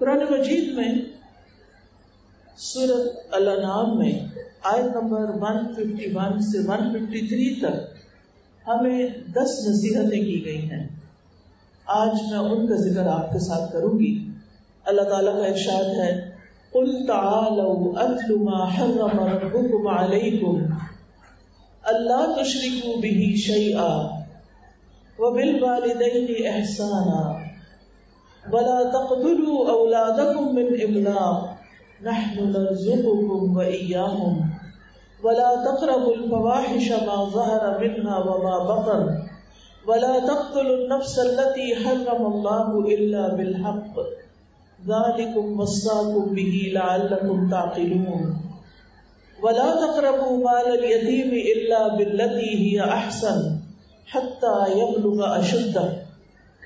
कुरान मजीद में सूरत अल-अनाम में आयत नंबर 151 से 153 तक हमें 10 नसीहतें की गई हैं। आज मैं उनका जिक्र आपके साथ करूंगी। अल्लाह ताला का इरशाद है, कुल तालौ अत्लु मा हर्रम रब्बुकुम अलैकुम अल्ला तुश्रिकू बिही शैआ व बिल वालिदैनि एहसाना वला तक़तुलू औलादकुम मिन इम्लाक़ नहनु नर्ज़ुक़ुकुम व इय्याहुम वला तक़रबुल फ़वाहिशा मा ज़हरा मिन्हा व मा बतन वला तक़तुलुन नफ़्सा अल्लती हर्रमल्लाहु इल्ला बिल हक़्क़ ज़ालिकुम वस्साकुम बिही लअल्लकुम ताक़िलून वला तक़रबू मालल यतीम इल्ला बिल्लती हिय अहसन हत्ता यब्लुग़ अशुद्दहु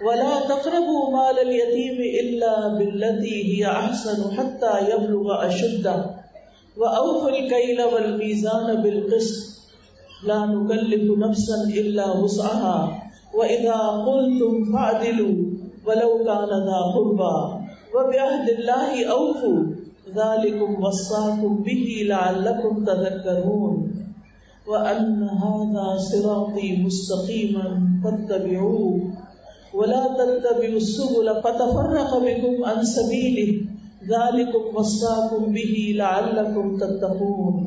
वला तक़रबू माल यतीम इल्ला बिल्लती हिया अहसन हत्ता यब्लुग़ अशुद्दहु व औफ़ुल कैल वल मीज़ान बिल क़िस्त ला नुकल्लिफ़ु नफ़्सन इल्ला वुसअहा व इज़ा क़ुल्तुम फ़अदिलू वलौ कान ज़ा क़ुर्बा व बिअहदिल्लाहि औफ़ू ज़ालिकुम वस्साकुम बिही लअल्लकुम तज़क्करून व अन्न हाज़ा सिराती मुस्तक़ीमन फ़त्तबिऊहू वला तत्तबिउस सुबुल फ़तफ़र्रक़ बिकुम अन सबीलिहि ज़ालिकुम वस्साकुम बिही लअल्लकुम तत्तक़ून।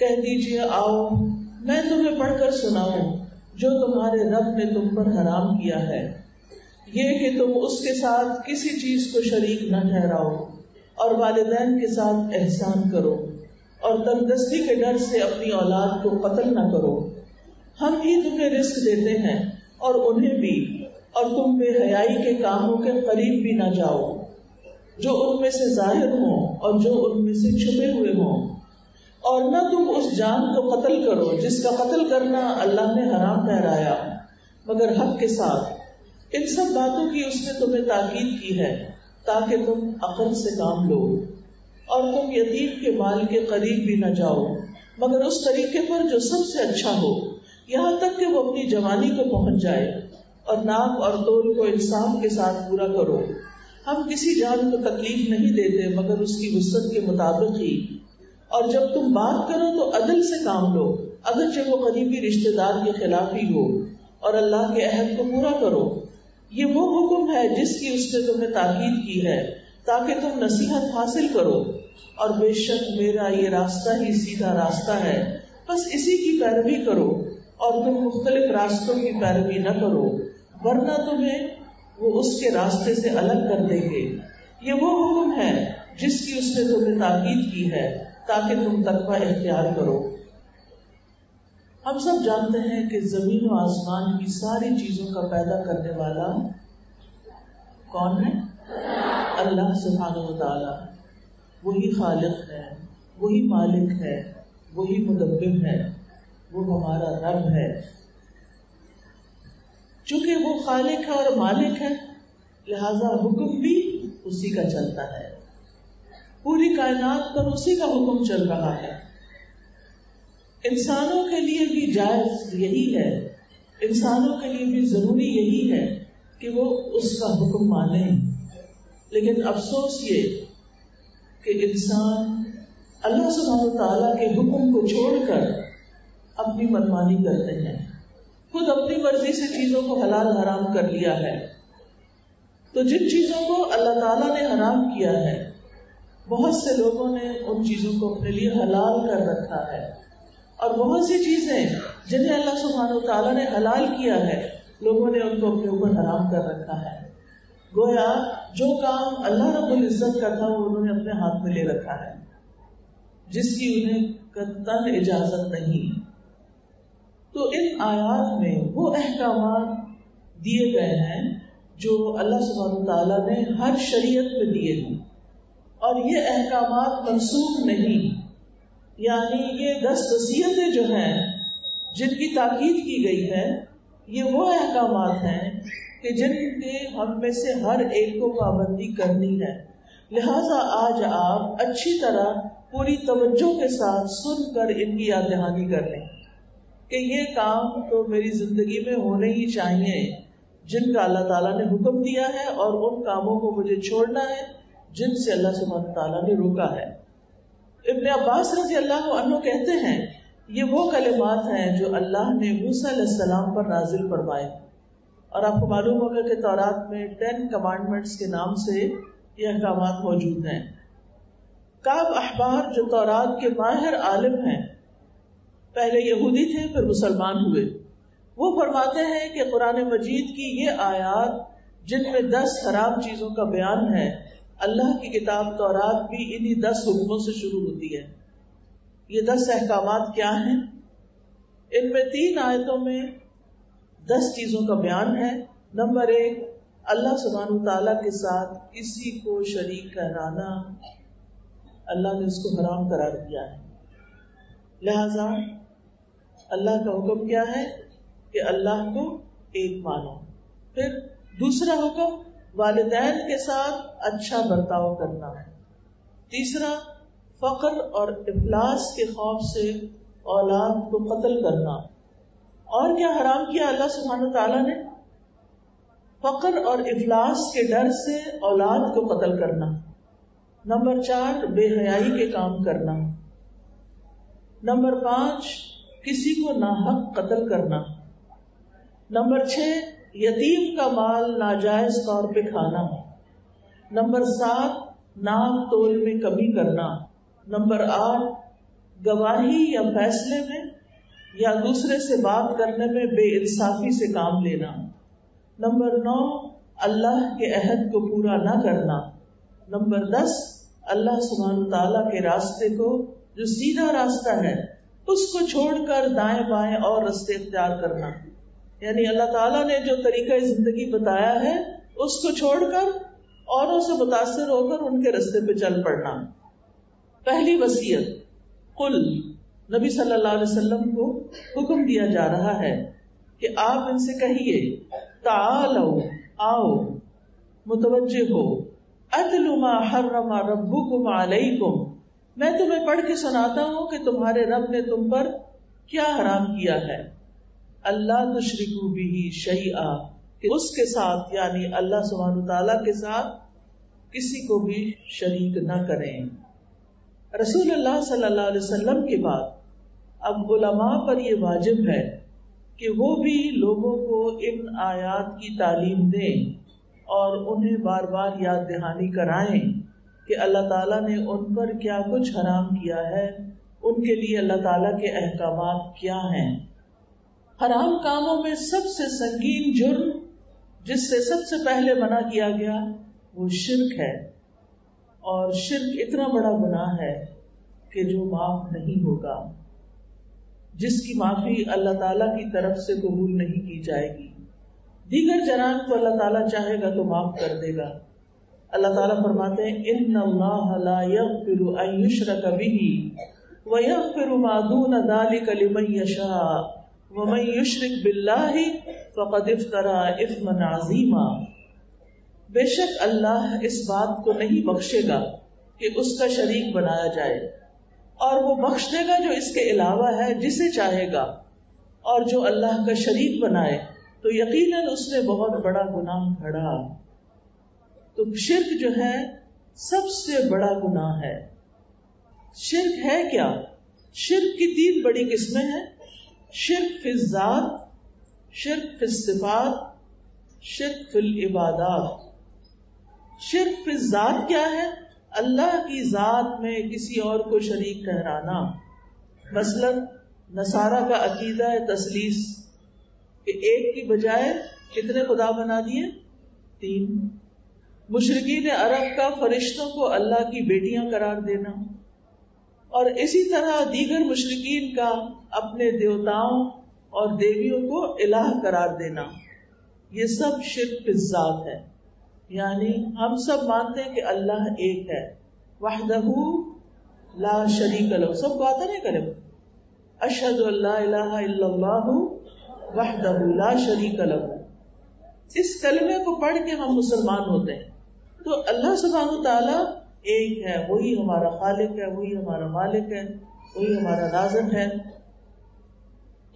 कह दीजिए, आओ मैं तुम्हें पढ़कर सुनाऊं जो तुम्हारे रब ने तुम पर हराम किया है, ये कि तुम उसके साथ किसी चीज को शरीक न ठहराओ और वालिदैन के साथ एहसान करो और तंगदस्ती के डर से अपनी औलाद को कत्ल न करो। हम ही तुम्हें रिस्क देते हैं और उन्हें भी, और तुम बेहयाई के कामों के करीब भी ना जाओ, जो उनमें से जाहिर हों और जो उनमें से छुपे हुए हों, और न तुम उस जान को कत्ल करो जिसका कत्ल करना अल्लाह ने हराम ठहराया मगर हक के साथ। इन सब बातों की उसने तुम्हें ताकीद की है ताकि तुम अकल से काम लो, और तुम यतीम के माल के करीब भी न जाओ मगर उस तरीके पर जो सबसे अच्छा हो, यहाँ तक कि वो अपनी जवानी को पहुंच जाए, और नाप और तोल को इंसाफ के साथ पूरा करो। हम किसी जान को तकलीफ नहीं देते मगर उसकी वसअत के मुताबिक ही, और जब तुम बात करो तो अदल से काम लो अगरचे वो करीबी रिश्तेदार के खिलाफ ही हो, और अल्लाह के अहद को पूरा करो। ये वो हुक्म है जिसकी उसने तुम्हें ताकीद की है ताकि तुम नसीहत हासिल करो, और बेशक मेरा ये रास्ता ही सीधा रास्ता है, बस इसी की पैरवी करो और तुम मुख्तलिफ रास्तों की पैरवी न करो वरना तुम्हें वो उसके रास्ते से अलग कर देंगे। ये वो हुक्म है जिसकी उसने तुम्हें ताकीद की है ताकि तुम तकवा इख्तियार करो। हम सब जानते हैं कि जमीन और आसमान की सारी चीजों का पैदा करने वाला कौन है? अल्लाह सुभान व तआला। वही खालिक है, वही मालिक है, वही मुदब्बिर है, वो हमारा रब है। चूंकि वो खालिक है और मालिक है लिहाजा हुक्म भी उसी का चलता है। पूरी कायनात पर उसी का हुक्म चल रहा है। इंसानों के लिए भी जायज यही है, इंसानों के लिए भी जरूरी यही है कि वो उसका हुक्म माने। लेकिन अफसोस ये कि इंसान अल्लाह सुब्हानहू तआला के हुक्म को छोड़कर अपनी मनमानी करते हैं, खुद अपनी मर्जी से चीजों को हलाल हराम कर लिया है। तो जिन चीजों को अल्लाह ताला ने हराम किया है, बहुत से लोगों ने उन चीजों को अपने लिए हलाल कर रखा है, और बहुत सी चीजें जिन्हें अल्लाह सुब्हानहू तआला ने हलाल किया है लोगों ने उनको अपने ऊपर हराम कर रखा है। गोया जो काम अल्लाह रब्बुल इज्जत का था वो उन्होंने अपने हाथ में ले रखा है, जिसकी उन्हें कतई इजाजत नहीं। तो इन आयात में वो अहकाम दिए गए हैं जो अल्लाह सुब्हानहू तआला ने हर शरीयत में दिए हैं, और ये अहकाम मनसूख नहीं। यानी ये 10 वसीयतें जो हैं जिनकी ताकीद की गई है, ये वो अहकाम हैं कि जिनके हम में से हर एक को पाबंदी करनी है। लिहाजा आज आप अच्छी तरह पूरी तवज्जो के साथ सुनकर इनकी याद दहानी कर लें कि ये काम तो मेरी जिंदगी में होने ही चाहिए, जिनका अल्लाह ताला ने हुक्म दिया है और उन कामों को मुझे छोड़ना है जिनसे अल्लाह सुब्हानहू तआला ने रोका है। इब्न अब्बास रज़ी अल्लाहु अन्हु कहते हैं ये वो कलिमात हैं जो अल्लाह ने मूसा अलैहिस्सलाम पर नाजिल फरमाए। और आपको मालूम होगा कि तौरात में 10 कमांडमेंट्स के नाम से ये अहकामात मौजूद हैं। काब अहबार जो तौरात के माहिर आलिम हैं, पहले यहूदी थे फिर मुसलमान हुए, वो फरमाते हैं कि कुरान मजीद की ये आयात जिनमें 10 हराम चीज़ों का बयान है, अल्लाह की किताब तौरात भी इन्हीं 10 हुक्मों से शुरू होती है। ये 10 अहकामात क्या हैं? इनमें 3 आयतों में 10 चीज़ों का बयान है। नंबर 1, अल्लाह सुब्हानहू तआला के साथ किसी को शरीक कराना अल्लाह ने उसको हराम करार दिया है। लिहाजा अल्लाह का हुक्म क्या है कि अल्लाह को एक मानो। फिर दूसरा हुक्म वालिदैन के साथ अच्छा बर्ताव करना है। तीसरा फकर और इफलास के खौफ से औलाद को कत्ल करना। और क्या हराम किया अल्लाह सुब्हानहू तआला ने? फकर और इफलास के डर से औलाद को कत्ल करना। नंबर 4, बेहयाई के काम करना। नंबर 5, किसी को नाहक कत्ल करना। नंबर 6, यतीम का माल नाजायज तौर पे खाना। नंबर 7, नाप तोल में कमी करना। नंबर 8, गवाही या फैसले में या दूसरे से बात करने में बेइंसाफी से काम लेना। नंबर 9, अल्लाह के अहद को पूरा ना करना। नंबर 10, अल्लाह सुब्हानहू तआला के रास्ते को, जो सीधा रास्ता है, उसको छोड़कर दाएं बाएं और रास्ते इख्तियार करना। यानी अल्लाह ताला ने जो तरीका जिंदगी बताया है उसको छोड़कर औरों से मुतासर होकर उनके रास्ते पे चल पड़ना। पहली वसीयत कुल, नबी सल्लल्लाहु अलैहि वसल्लम को हुक्म दिया जा रहा है कि आप इनसे कहिए तालो, आओ, मुतवज्जे हो, अतलु मा हर्रमा रब्बुकुम अलैकुम, मैं तुम्हें पढ़ के सुनाता हूँ कि तुम्हारे रब ने तुम पर क्या हराम किया है। अल्लाह तुशरिकू बिही शैआ, उसके साथ यानी अल्लाह सुब्हानहू तआला के साथ किसी को भी शरीक ना करें। रसूलुल्लाह सल्लल्लाहु अलैहि वसल्लम के बाद अब उलमा पर यह वाजिब है कि वो भी लोगों को इन आयात की तालीम दें और उन्हें बार बार याद दहानी कराएं कि अल्लाह ताला ने उन पर क्या कुछ हराम किया है, उनके लिए अल्लाह ताला के अहकामात क्या हैं। हराम कामों में सबसे संगीन जुर्म जिससे सबसे पहले मना किया गया वो शिर्क है। और शिर्क इतना बड़ा गुनाह है कि जो माफ नहीं होगा, जिसकी माफी अल्लाह ताला की तरफ से कबूल नहीं की जाएगी। दीगर जराम को अल्लाह ताला चाहेगा तो माफ कर देगा। अल्लाह ताला फरमाते हैं इन्नल्लाहा ला यग़्फ़िरु अन युश्रक बिही व यग़्फ़िरु मा दून ज़ालिका लिमन यशा व मन युश्रिक बिल्लाहि फ़क़द इफ्तरा इस्मन अज़ीमा। बेशक अल्लाह इस बात को नहीं बख्शेगा कि उसका शरीक बनाया जाए, और वो बख्श देगा जो इसके अलावा है जिसे चाहेगा। और जो अल्लाह का शरीक बनाए तो यकीनन उसने बहुत बड़ा गुनाह खड़ा। तो शिर्क जो है सबसे बड़ा गुनाह है। शिर्क है क्या? शिर्क की 3 बड़ी किस्में हैं। शिर्क फिल ज़ात, शिर्क फिल सिफ़ात, शिर्क फिल इबादात। शिर्क फिल ज़ात क्या है? अल्लाह की ज़ात में किसी और को शरीक ठहराना। मसलन नसारा का अकीदा है तसलीस, कि एक की बजाय कितने खुदा बना दिए? 3। मुशरिकीन अरब का फरिश्तों को अल्लाह की बेटियां करार देना। और इसी तरह दीगर मुशरिकीन का अपने देवताओं और देवियों को इलाह करार देना। ये सब शिर्क फिज़्ज़ात है। यानी हम सब मानते हैं कि अल्लाह एक है, वहदहू ला शरीक लहू, सब बातें नहीं करें, अशहदु अल्ला इलाहा इल्लल्लाहु वहदहू ला शरीक लहू, इस कलमे को पढ़ के हम मुसलमान होते हैं। तो अल्लाह सुब्हानहू तआला एक है, वही हमारा खालिक है, वही हमारा मालिक है, वही हमारा राज़िक़ है,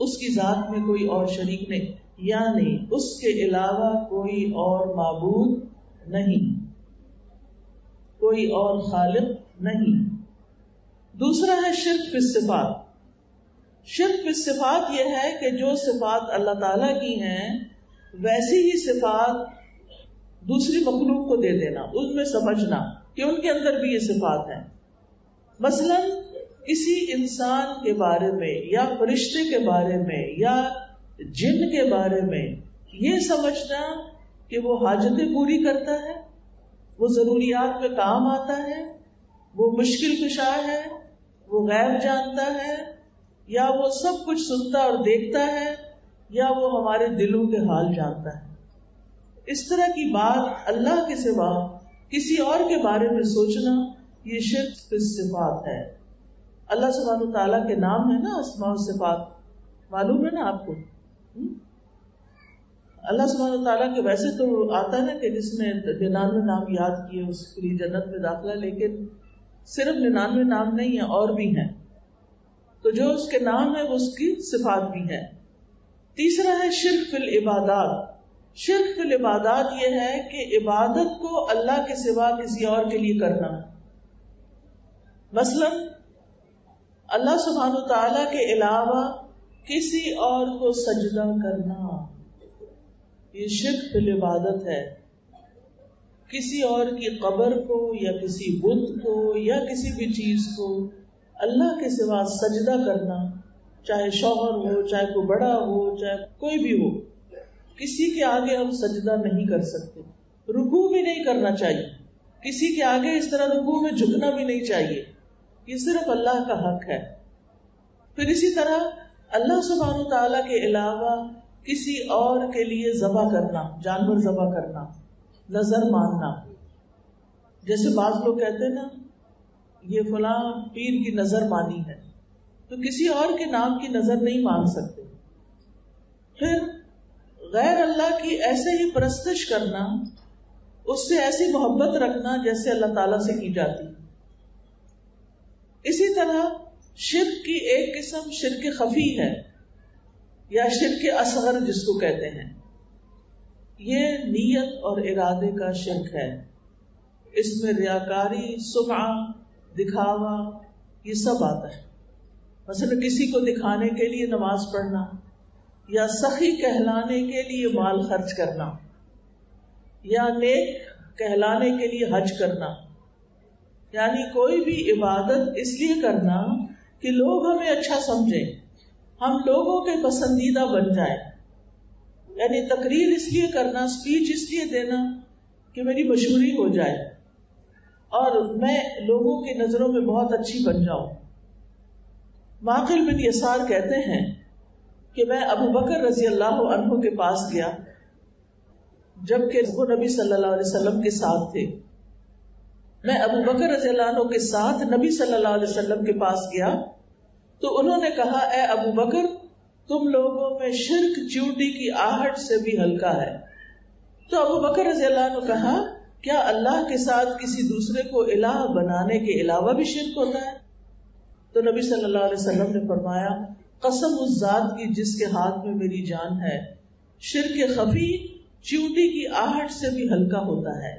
उसकी ज़ात में कोई और शरीक नहीं। यानी उसके अलावा कोई और माबूद नहीं, कोई और खालिक नहीं। दूसरा है शिर्क फी सिफात। शिर्क फी सिफात यह है कि जो सिफात अल्लाह ताला की हैं वैसी ही सिफात दूसरी मखलूक को दे देना, उनमें समझना कि उनके अंदर भी ये सिफात हैं। मसलन किसी इंसान के बारे में या फरिश्ते के बारे में या जिन के बारे में ये समझना कि वो हाजतें पूरी करता है, वो जरूरियात में काम आता है, वो मुश्किल कुशा है, वो गैब जानता है, या वो सब कुछ सुनता और देखता है, या वो हमारे दिलों के हाल जानता है। इस तरह की बात अल्लाह के सिवा किसी और के बारे में सोचना ये शिर्क की सिफात है। अल्लाह सुब्हानहू तआला के नाम है ना अस्मा और सिफात, मालूम है ना आपको। अल्लाह सुब्हानहू तआला के वैसे तो आता है ना कि जिसने 99 नाम याद किए उसके लिए जन्नत में दाखिला, लेकिन सिर्फ 99 नाम नहीं है, और भी हैं। तो जो उसके नाम है वो उसकी सिफात भी है। तीसरा है शिर्क फिल इबादात। शिर्क फिल इबादात ये है कि इबादत को अल्लाह के सिवा किसी और के लिए करना। मसलन अल्लाह सुब्हानहू तआला के अलावा किसी और को सजदा करना, ये शिर्क फिल इबादत है। किसी और की कब्र को या किसी बुत को या किसी भी चीज को अल्लाह के सिवा सजदा करना, चाहे शौहर हो, चाहे कोई बड़ा हो, चाहे कोई भी हो, किसी के आगे हम सजदा नहीं कर सकते। रुकू भी नहीं करना चाहिए, किसी के आगे इस तरह रुकू में झुकना भी नहीं चाहिए, ये सिर्फ अल्लाह का हक है। फिर इसी तरह अल्लाह सुब्हानहू तआला के अलावा किसी और के लिए ज़बा करना, जानवर ज़बा करना, नजर मानना। जैसे बाज लोग कहते हैं ना ये फलां पीर की नजर मानी है, तो किसी और के नाम की नजर नहीं मान सकते। फिर गैर अल्लाह की ऐसे ही परस्तिश करना, उससे ऐसी मोहब्बत रखना जैसे अल्लाह ताला से की जाती। इसी तरह शिर्क की एक किस्म शिर्क खफी है या शिर्क असगर जिसको कहते हैं। ये नीयत और इरादे का शिर्क है। इसमें रियाकारी, सुमा, दिखावा, ये सब आता है। मसलन किसी को दिखाने के लिए नमाज पढ़ना या सखी कहलाने के लिए माल खर्च करना या नेक कहलाने के लिए हज करना, यानी कोई भी इबादत इसलिए करना कि लोग हमें अच्छा समझें, हम लोगों के पसंदीदा बन जाएं। यानी तकरीर इसलिए करना, स्पीच इसलिए देना कि मेरी मशहूरी हो जाए और मैं लोगों की नजरों में बहुत अच्छी बन जाऊं। माकिल बिन यसार कहते हैं कि मैं अबू बकर रजी अल्लाह अन्हु के पास गया जबकि वो नबी सल्लल्लाहु अलैहि वसल्लम के साथ थे। मैं अबू बकर रज़ियल्लाहु अन्हु के साथ नबी सल्लल्लाहु अलैहि वसल्लम के पास गया तो उन्होंने कहा, ए अबू बकर, तुम लोगों में शिर्क चींटी की आहट से भी हल्का है। तो अबू बकर रज़ियल्लाहु अन्हु कहा, क्या अल्लाह के साथ किसी दूसरे को इलाह बनाने के अलावा भी शिर्क होता है? तो नबी सल्लल्लाहु अलैहि वसल्लम ने फरमाया, कसम उस जात की जिसके हाथ में मेरी जान है, शिर्क खफी चींटी की आहट से भी हल्का होता है।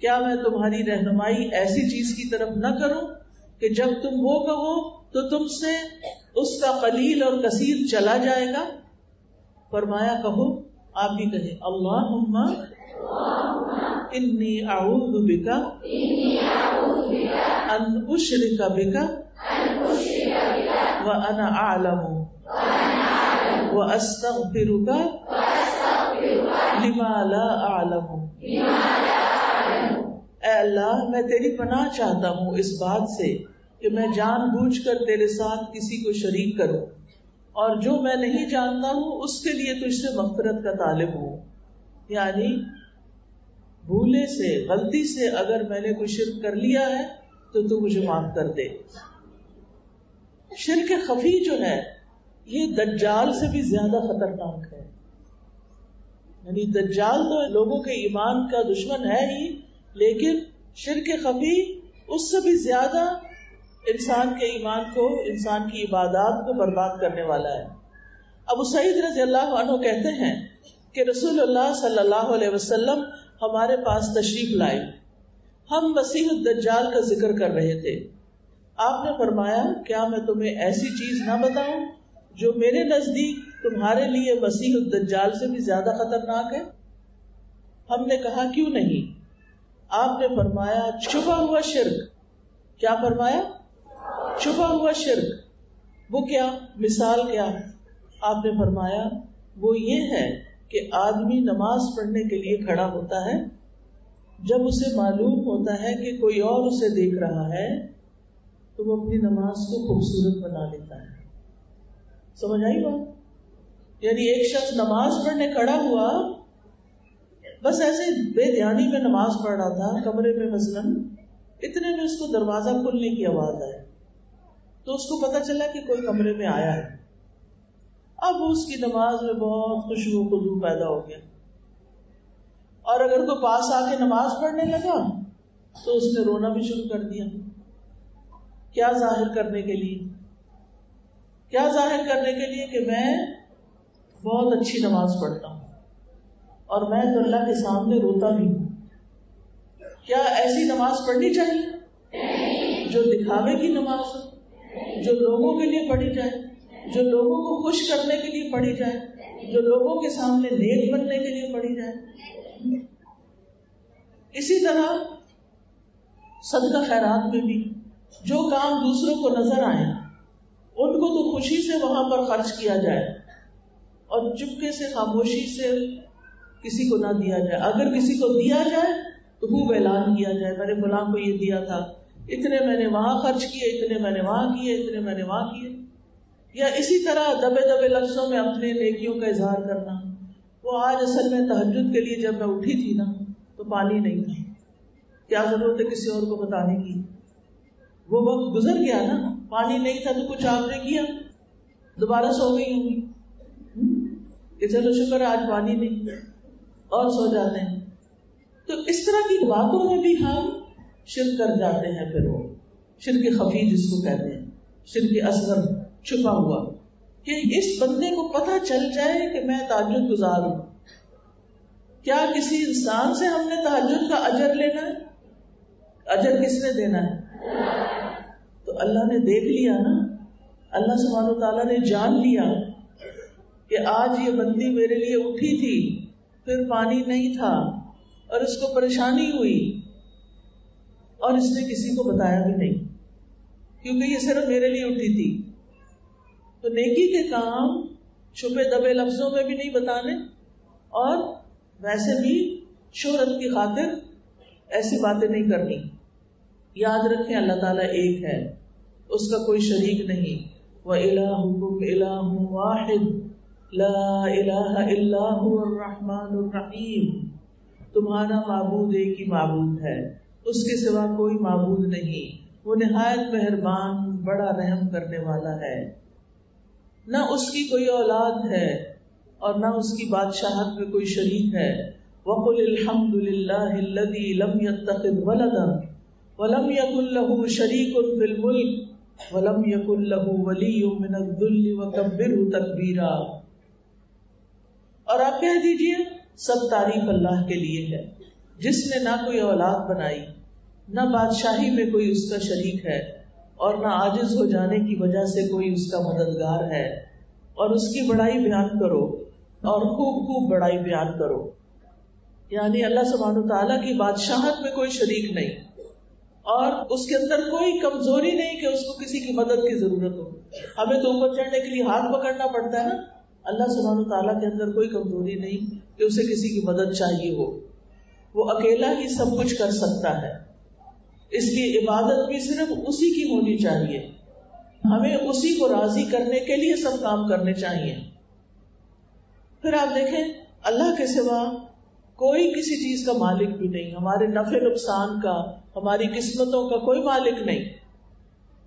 क्या मैं तुम्हारी रहनुमाई ऐसी चीज की तरफ न करूं कि जब तुम वो कहो तो तुमसे उसका कलील और कसीर चला जाएगा? फरमाया, कहो। आप भी कहे, अल्लाहुम्मा इन्नी अऊज़ु बिका अन उश्रिका बिका व अना अअलमु व अस्तगफिरुका लिमा ला अअलमु। ऐ अल्लाह, मैं तेरी पनाह चाहता हूँ इस बात से कि मैं जानबूझकर तेरे साथ किसी को शरीक करूं और जो मैं नहीं जानता हूँ उसके लिए तुझसे मगफिरत का तालिब हूँ। यानी भूले से, गलती से अगर मैंने कोई शिर्क कर लिया है तो तू मुझे माफ कर दे। शिर्क खफी जो है ये दज्जाल से भी ज्यादा खतरनाक है। यानी दज्जाल तो लोगों के ईमान का दुश्मन है ही, लेकिन शिर्क खफी उससे भी ज्यादा इंसान के ईमान को, इंसान की इबादत को बर्बाद करने वाला है। अबू सईद रज़ी अल्लाह अन्हु कहते हैं कि रसूलुल्लाह सल्लल्लाहु अलैहि वसल्लम हमारे पास तशरीफ लाए, हम मसीह दज्जाल का जिक्र कर रहे थे। आपने फरमाया, क्या मैं तुम्हें ऐसी चीज ना बताऊं जो मेरे नजदीक तुम्हारे लिए मसीह दज्जाल से भी ज्यादा खतरनाक है? हमने कहा, क्यों नहीं। आपने फरमाया, छुपा हुआ शिर्क। क्या फरमाया? छुपा हुआ शिर्क। वो क्या, मिसाल क्या? आपने फरमाया, वो ये है कि आदमी नमाज पढ़ने के लिए खड़ा होता है, जब उसे मालूम होता है कि कोई और उसे देख रहा है तो वो अपनी नमाज को खूबसूरत बना लेता है। समझ आई बात? यानी एक शख्स नमाज पढ़ने खड़ा हुआ, बस ऐसे बेध्यानी में नमाज पढ़ रहा था कमरे में मसलन, इतने में उसको दरवाजा खुलने की आवाज आई तो उसको पता चला कि कोई कमरे में आया है। अब उसकी नमाज में बहुत खुशबू खुजू पैदा हो गया, और अगर कोई पास आके नमाज पढ़ने लगा तो उसने रोना भी शुरू कर दिया। क्या जाहिर करने के लिए? क्या जाहिर करने के लिए कि मैं बहुत अच्छी नमाज पढ़ता हूँ और मैं तो अल्लाह के सामने रोता भी हूँ। क्या ऐसी नमाज पढ़नी चाहिए जो दिखावे की नमाज हो, जो लोगों के लिए पढ़ी जाए, जो लोगों को खुश करने के लिए पढ़ी जाए, जो लोगों के सामने नेक बनने के लिए पढ़ी जाए? इसी तरह सदका खैरात में भी जो काम दूसरों को नजर आए उनको तो खुशी से वहां पर खर्च किया जाए और चुपके से खामोशी से किसी को ना दिया जाए। अगर किसी को दिया जाए तो खूब ऐलान किया जाए, मैंने फलां को ये दिया था, इतने मैंने वहां खर्च किए, इतने मैंने वहां किए, इतने मैंने वहां किए। या इसी तरह दबे दबे लफ्जों में अपने नेकियों का इजहार करना। वो आज असल में तहज्जुद के लिए जब मैं उठी थी ना तो पानी नहीं था, क्या जरूरत है किसी और को बताने की? वो वक्त गुजर गया ना, पानी नहीं था तो कुछ आपने किया, दोबारा सो गई होंगी कि चलो शुक्र आज पानी नहीं, और सो जाते हैं। तो इस तरह की बातों में भी हम शिर्क कर जाते हैं। फिर वो शिर्क खफी जिसको कहते हैं, शिर्क असगर, छुपा हुआ, कि इस बंदे को पता चल जाए कि मैं तहज्जुद गुजार हूं। क्या किसी इंसान से हमने तहज्जुद का अजर लेना है? अजर किसने देना है? तो अल्लाह ने देख लिया ना, अल्लाह सुब्हानहू व तआला ने जान लिया कि आज ये बंदी मेरे लिए उठी थी, फिर पानी नहीं था और इसको परेशानी हुई और इसने किसी को बताया भी नहीं, क्योंकि ये सिर्फ मेरे लिए उठी थी। तो नेकी के काम छुपे दबे लफ्जों में भी नहीं बताने, और वैसे भी शोहरत की खातिर ऐसी बातें नहीं करनी। याद रखें, अल्लाह ताला एक है, उसका कोई शरीक नहीं। व इलाहुकुम इलाहुन वाहिद ला इलाहा इल्ला हुवल रहमानुर रहीम। तुम्हारा माबूद एक ही माबूद है, उसके सिवा कोई माबूद नहीं। वो निहायत मेहरबान, बड़ा रहम करने वाला है। ना उसकी कोई औलाद है और ना उसकी बादशाहत में कोई शरीक है। वक़ुल अल्हम्दुलिल्लाहिल्लज़ी लम यत्तखिज़ वलदन व लम यकुल लहू शरीकुन फ़िल मुल्क व लम यकुल लहू वलियुम मिनज़्ज़ुल्लि व कब्बिरहू तकबीरा। और आप कह दीजिए, सब तारीफ अल्लाह के लिए है, जिसने ना कोई औलाद बनाई, ना बादशाही में कोई उसका शरीक है, और ना आजिज हो जाने की वजह से कोई उसका मददगार है। और उसकी बड़ाई बयान करो और खूब खूब बड़ाई बयान करो। यानी अल्लाह सुब्हानहू व तआला की बादशाहत में कोई शरीक नहीं, और उसके अंदर कोई कमजोरी नहीं कि उसको किसी की मदद की जरूरत हो। हमें तो ऊपर चढ़ने के लिए हाथ पकड़ना पड़ता है ना, अल्लाह सुब्हानहू व तआला के अंदर कोई कमजोरी नहीं कि उसे किसी की मदद चाहिए हो। वो अकेला ही सब कुछ कर सकता है, इसलिए इबादत भी सिर्फ उसी की होनी चाहिए। हमें उसी को राजी करने के लिए सब काम करने चाहिए। फिर आप देखें, अल्लाह के सिवा कोई किसी चीज का मालिक भी नहीं, हमारे नफे नुकसान का, हमारी किस्मतों का कोई मालिक नहीं।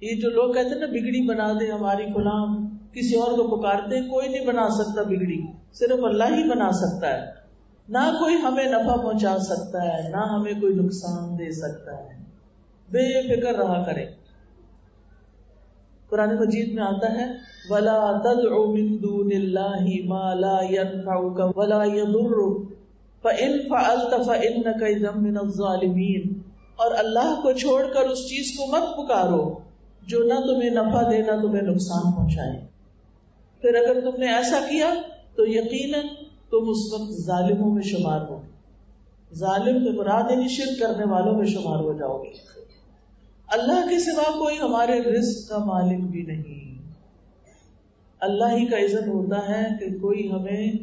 ये जो लोग कहते हैं ना, बिगड़ी बना दे हमारी गुलाम, किसी और को पुकारते हैं, कोई नहीं बना सकता बिगड़ी, सिर्फ अल्लाह ही बना सकता है। ना कोई हमें नफा पहुंचा सकता है, ना हमें कोई नुकसान दे सकता है। बेफिक्र रहा करें। कुरान मजीद में आता है वला तदउ मिन दुनिल्लाहि मा ला यनफउक वला यदुरुक फइन फअलत फइन्नक इज़म मिनज़ ज़ालिमीन। और अल्लाह को छोड़कर उस चीज को मत पुकारो जो ना तुम्हें नफा दे ना तुम्हें नुकसान पहुंचाए, फिर अगर तुमने ऐसा किया तो यकीनन तुम उस वक्त जालिमों में शुमार होगे। जालिम से मुराद यानी शिर्क करने वालों में शुमार हो जाओगे। अल्लाह के सिवा कोई हमारे रिस्क का मालिक भी नहीं। अल्लाह ही का इज़्ज़त होता है कि कोई हमें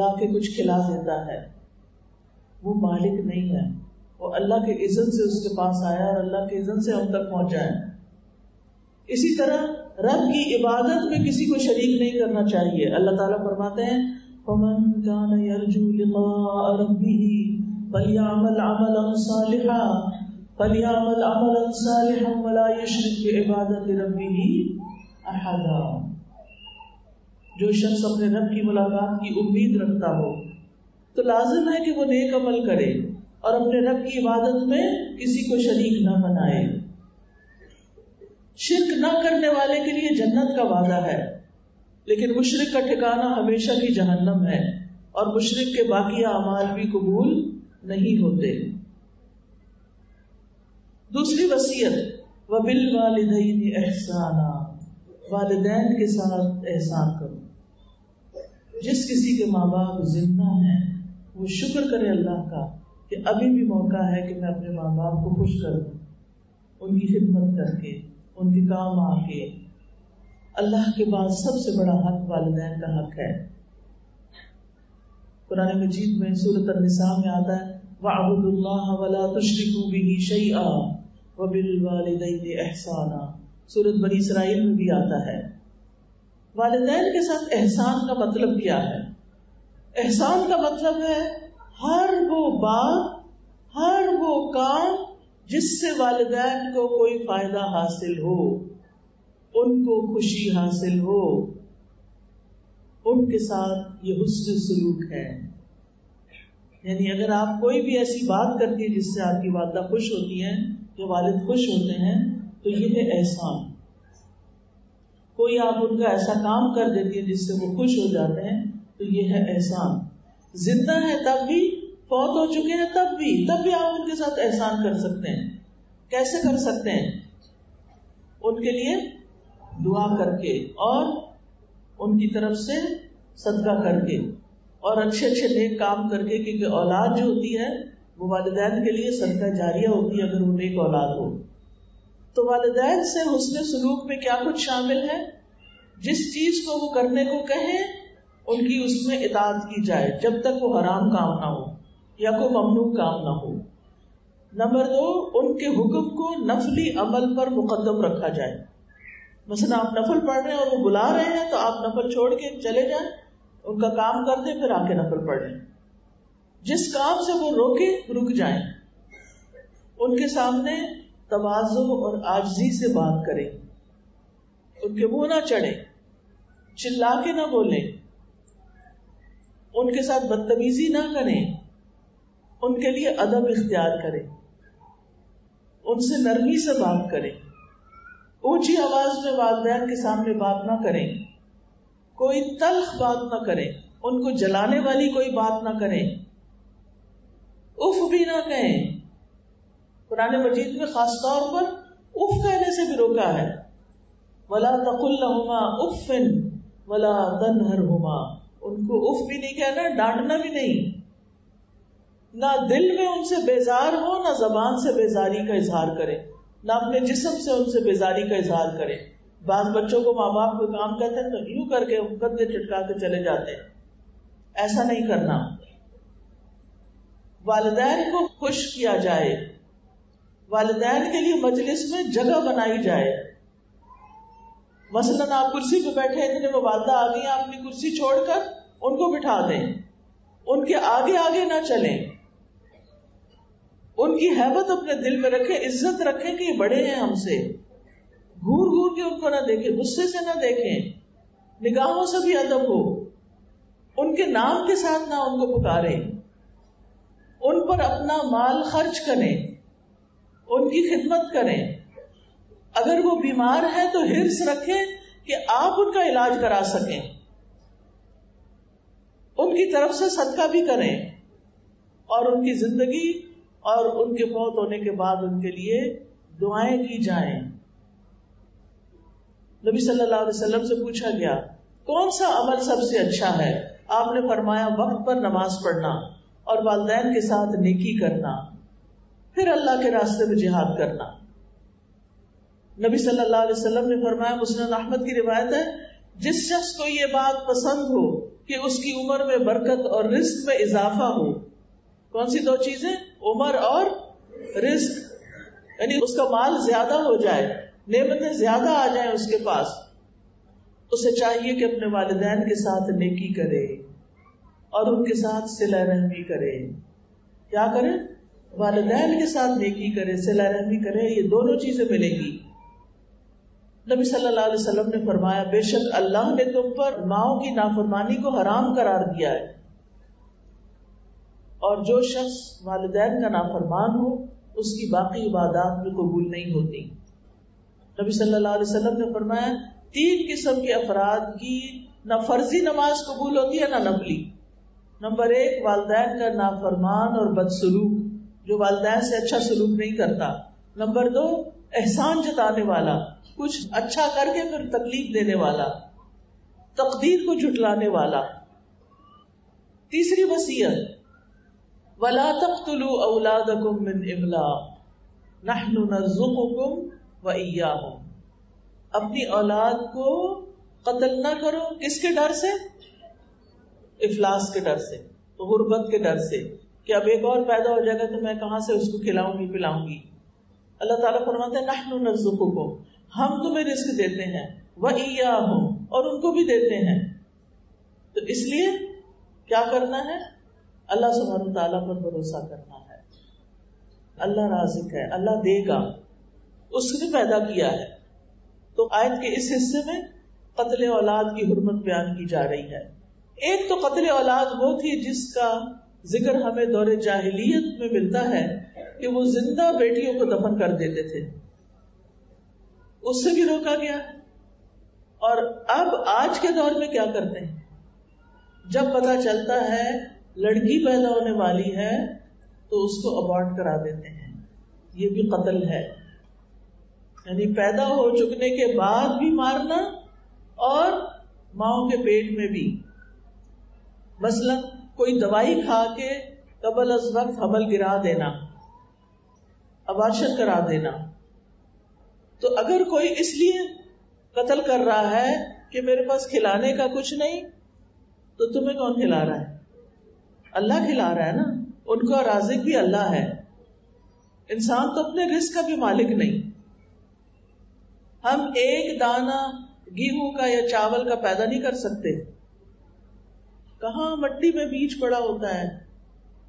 ला के कुछ खिला देता है, वो मालिक नहीं है, वो अल्लाह के इज़्ज़त से उसके पास आया और अल्लाह के इज़्ज़त से हम तक पहुंचा है। इसी तरह रब की इबादत में किसी को शरीक नहीं करना चाहिए। अल्लाह ताला फरमाते हैं फमन कान यरजू लिक़ा रब्बिह फलयअमल अमलन सालिहा फलयअमल अमलन सालिहा वला युशरिक बिइबादति रब्बिह अहदा। जो शख्स अपने रब की मुलाकात की उम्मीद रखता हो तो लाजिम है कि वो नेक अमल करे और अपने रब की इबादत में किसी को शरीक ना बनाए। शिर्क ना करने वाले के लिए जन्नत का वादा है, लेकिन मुशरिक का ठिकाना हमेशा की जहन्नम है और मुशरिक के बाकी अमाल भी कबूल नहीं होते। दूसरी वसीयत वबिल वालिदैन एहसाना, वालिदैन के साथ एहसान करो। जिस किसी के माँ बाप जिंदा हैं वो शुक्र करे अल्लाह का कि अभी भी मौका है कि मैं अपने माँ बाप को खुश कर दूं, उनकी खिदमत करके उनके काम आके। अल्लाह के बाद सबसे बड़ा हक वालिदैन का हक है। कुरान मजीद में सूरह निसा में आता है वअबुदुल्लाह वला तुशरिकू बिही शैआ वबिल वालिदैन एहसाना। सूरह बनी इसराइल में भी आता है। वालिदैन के साथ एहसान का मतलब क्या है? एहसान का मतलब है हर वो बात, हर वो काम जिससे वालिदैन को कोई फायदा हासिल हो, उनको खुशी हासिल हो, उनके साथ ये हुस्न सलूक है। यानी अगर आप कोई भी ऐसी बात करती है जिससे आपकी वालिदा खुश होती है या वालिद खुश होते हैं तो ये है एहसान। कोई आप उनका ऐसा काम कर देती है जिससे वो खुश हो जाते हैं तो ये है एहसान। जिंदा है तब भी, फौत हो चुके हैं तब भी आप उनके साथ एहसान कर सकते हैं। कैसे कर सकते हैं? उनके लिए दुआ करके और उनकी तरफ से सदका करके और अच्छे अच्छे नेक काम करके, क्योंकि औलाद जो होती है वो वालिदैन के लिए सदका जारिया होती है अगर वो नेक औलाद हो। तो वालिदैन से हुस्न सलूक में क्या कुछ शामिल है? जिस चीज को वो करने को कहें उनकी उसमें इताअत की जाए जब तक वो हराम काम ना हो या कोई ममनू काम ना हो। नंबर 2, उनके हुक्म को नफली अमल पर मुकद्दम रखा जाए। मसलन आप नफल पढ़ रहे हैं और वो बुला रहे हैं तो आप नफल छोड़ के चले जाएं, उनका काम कर दें, फिर आके नफल पढ़ लें। जिस काम से वो रोके रुक जाएं, उनके सामने तवाज़ु और आजजी से बात करें, उनके मुंह ना चढ़े, चिल्ला के ना बोलें, उनके साथ बदतमीजी ना करें, उनके लिए अदब इख्तियार करें, उनसे नरमी से बात करें, ऊंची आवाज में वालिदैन के सामने बात ना करें, कोई तल्ख बात ना करें, उनको जलाने वाली कोई बात ना करें, उफ भी ना कहें। कुरान मजीद में खास तौर पर उफ कहने से भी रोका है वला तकुल लहुमा उफ़्फ़िन वला तन्हरहुमा। उनको उफ भी नहीं कहना, डांटना भी नहीं, ना दिल में उनसे बेजार हो, ना जबान से बेजारी का इजहार करें, ना अपने जिस्म से उनसे बेजारी का इजहार करें। बास बच्चों को माँ बाप को काम कहते हैं तो यूं करके गद्दे चिटका के चले जाते हैं, ऐसा नहीं करना। वालिदैन को खुश किया जाए, वालिदैन के लिए मजलिस में जगह बनाई जाए। मसलन आप कुर्सी पे बैठे, इतने में वालिदा आ गई, आपने कुर्सी छोड़कर उनको बिठा दें, उनके आगे आगे ना चलें, उनकी हैबत अपने दिल में रखें, इज्जत रखें कि ये बड़े हैं हमसे, घूर घूर के उनको ना देखें, गुस्से से ना देखें, निगाहों से भी अदब हो, उनके नाम के साथ ना उनको पुकारें, उन पर अपना माल खर्च करें, उनकी खिदमत करें। अगर वो बीमार है तो हिर्स रखें कि आप उनका इलाज करा सकें, उनकी तरफ से सदका भी करें और उनकी जिंदगी और उनके मौत होने के बाद उनके लिए दुआएं की जाएं। नबी सल्लल्लाहु अलैहि वसल्लम से पूछा गया कौन सा अमल सबसे अच्छा है, आपने फरमाया वक्त पर नमाज पढ़ना और वालिदैन के साथ नेकी करना, फिर अल्लाह के रास्ते में जिहाद करना। नबी सल्लल्लाहु अलैहि वसल्लम ने फरमाया, मुस्नद अहमद की रिवायत है, जिस शख्स को ये बात पसंद हो कि उसकी उम्र में बरकत और रिस्क में इजाफा हो, कौन सी दो चीजें, उम्र और रिस्क, यानी उसका माल ज्यादा हो जाए, नेमतें ज्यादा आ जाए उसके पास, उसे चाहिए कि अपने वालिदैन के साथ नेकी करे और उनके साथ सिला रहमी करे। क्या करे? वालिदैन के साथ नेकी करे, सिला रहमी करे, ये दोनों चीजें मिलेगी। नबी सल्लल्लाहु अलैहि वसल्लम ने फरमाया, बेशक अल्लाह ने तुम पर माओ की नाफरमानी को हराम करार दिया है, और जो शख्स वालिदैन का नाफरमान हो उसकी बाकी इबादत भी कबूल नहीं होती। नबी सल्लल्लाहु अलैहि वसल्लम ने फरमाया, तीन किस्म के अफराद की ना फर्जी नमाज कबूल होती है ना नफली। नंबर एक, वालिदैन का नाफरमान और बदसलूक, जो वालिदैन से अच्छा सलूक नहीं करता। नंबर दो, एहसान जताने वाला, कुछ अच्छा करके फिर तकलीफ देने वाला, तकदीर को झुटलाने वाला। तीसरी वसीयत, वला तक़्तुलू औलादकुम मिन इम्लाक़ नहनु नर्ज़ुक़ुकुम व इय्याहुम, अपनी औलाद को कत्ल ना करो, किसके डर से? इफलास के डर से, गुर्बत के डर से, कि अब एक और पैदा हो जाएगा तो मैं कहाँ से उसको खिलाऊंगी पिलाऊंगी। अल्लाह ताला फरमाते हैं, नहनु नर्ज़ुक़ुकुम, हम तुम्हें रिस्क देते हैं, व इय्याहुम, और उनको भी देते हैं। तो इसलिए क्या करना है? अल्लाह सुब्हानहु तआला पर भरोसा करना है। अल्लाह राज़िक है, अल्लाह देगा, उसने पैदा किया है। तो आयत के इस हिस्से में कत्ल औलाद की हुर्मत बयान की जा रही है। एक तो कत्ल औलाद वो थी जिसका जिक्र हमें दौरे जाहिलियत में मिलता है कि वो जिंदा बेटियों को दफन कर देते थे, उससे भी रोका गया। और अब आज के दौर में क्या करते हैं, जब पता चलता है लड़की पैदा होने वाली है तो उसको अबॉर्ट करा देते हैं, ये भी कत्ल है। यानी पैदा हो चुकने के बाद भी मारना और माओ के पेट में भी। मसलन कोई दवाई खा के कबल अज वक्त हमल गिरा देना, अबार्शन करा देना। तो अगर कोई इसलिए कत्ल कर रहा है कि मेरे पास खिलाने का कुछ नहीं, तो तुम्हें कौन खिला रहा है? अल्लाह खिला रहा है ना। उनको राज़िक भी अल्लाह है, इंसान तो अपने रिस्क का भी मालिक नहीं। हम एक दाना गेहूं का या चावल का पैदा नहीं कर सकते, कहाँ मट्टी में बीज पड़ा होता है,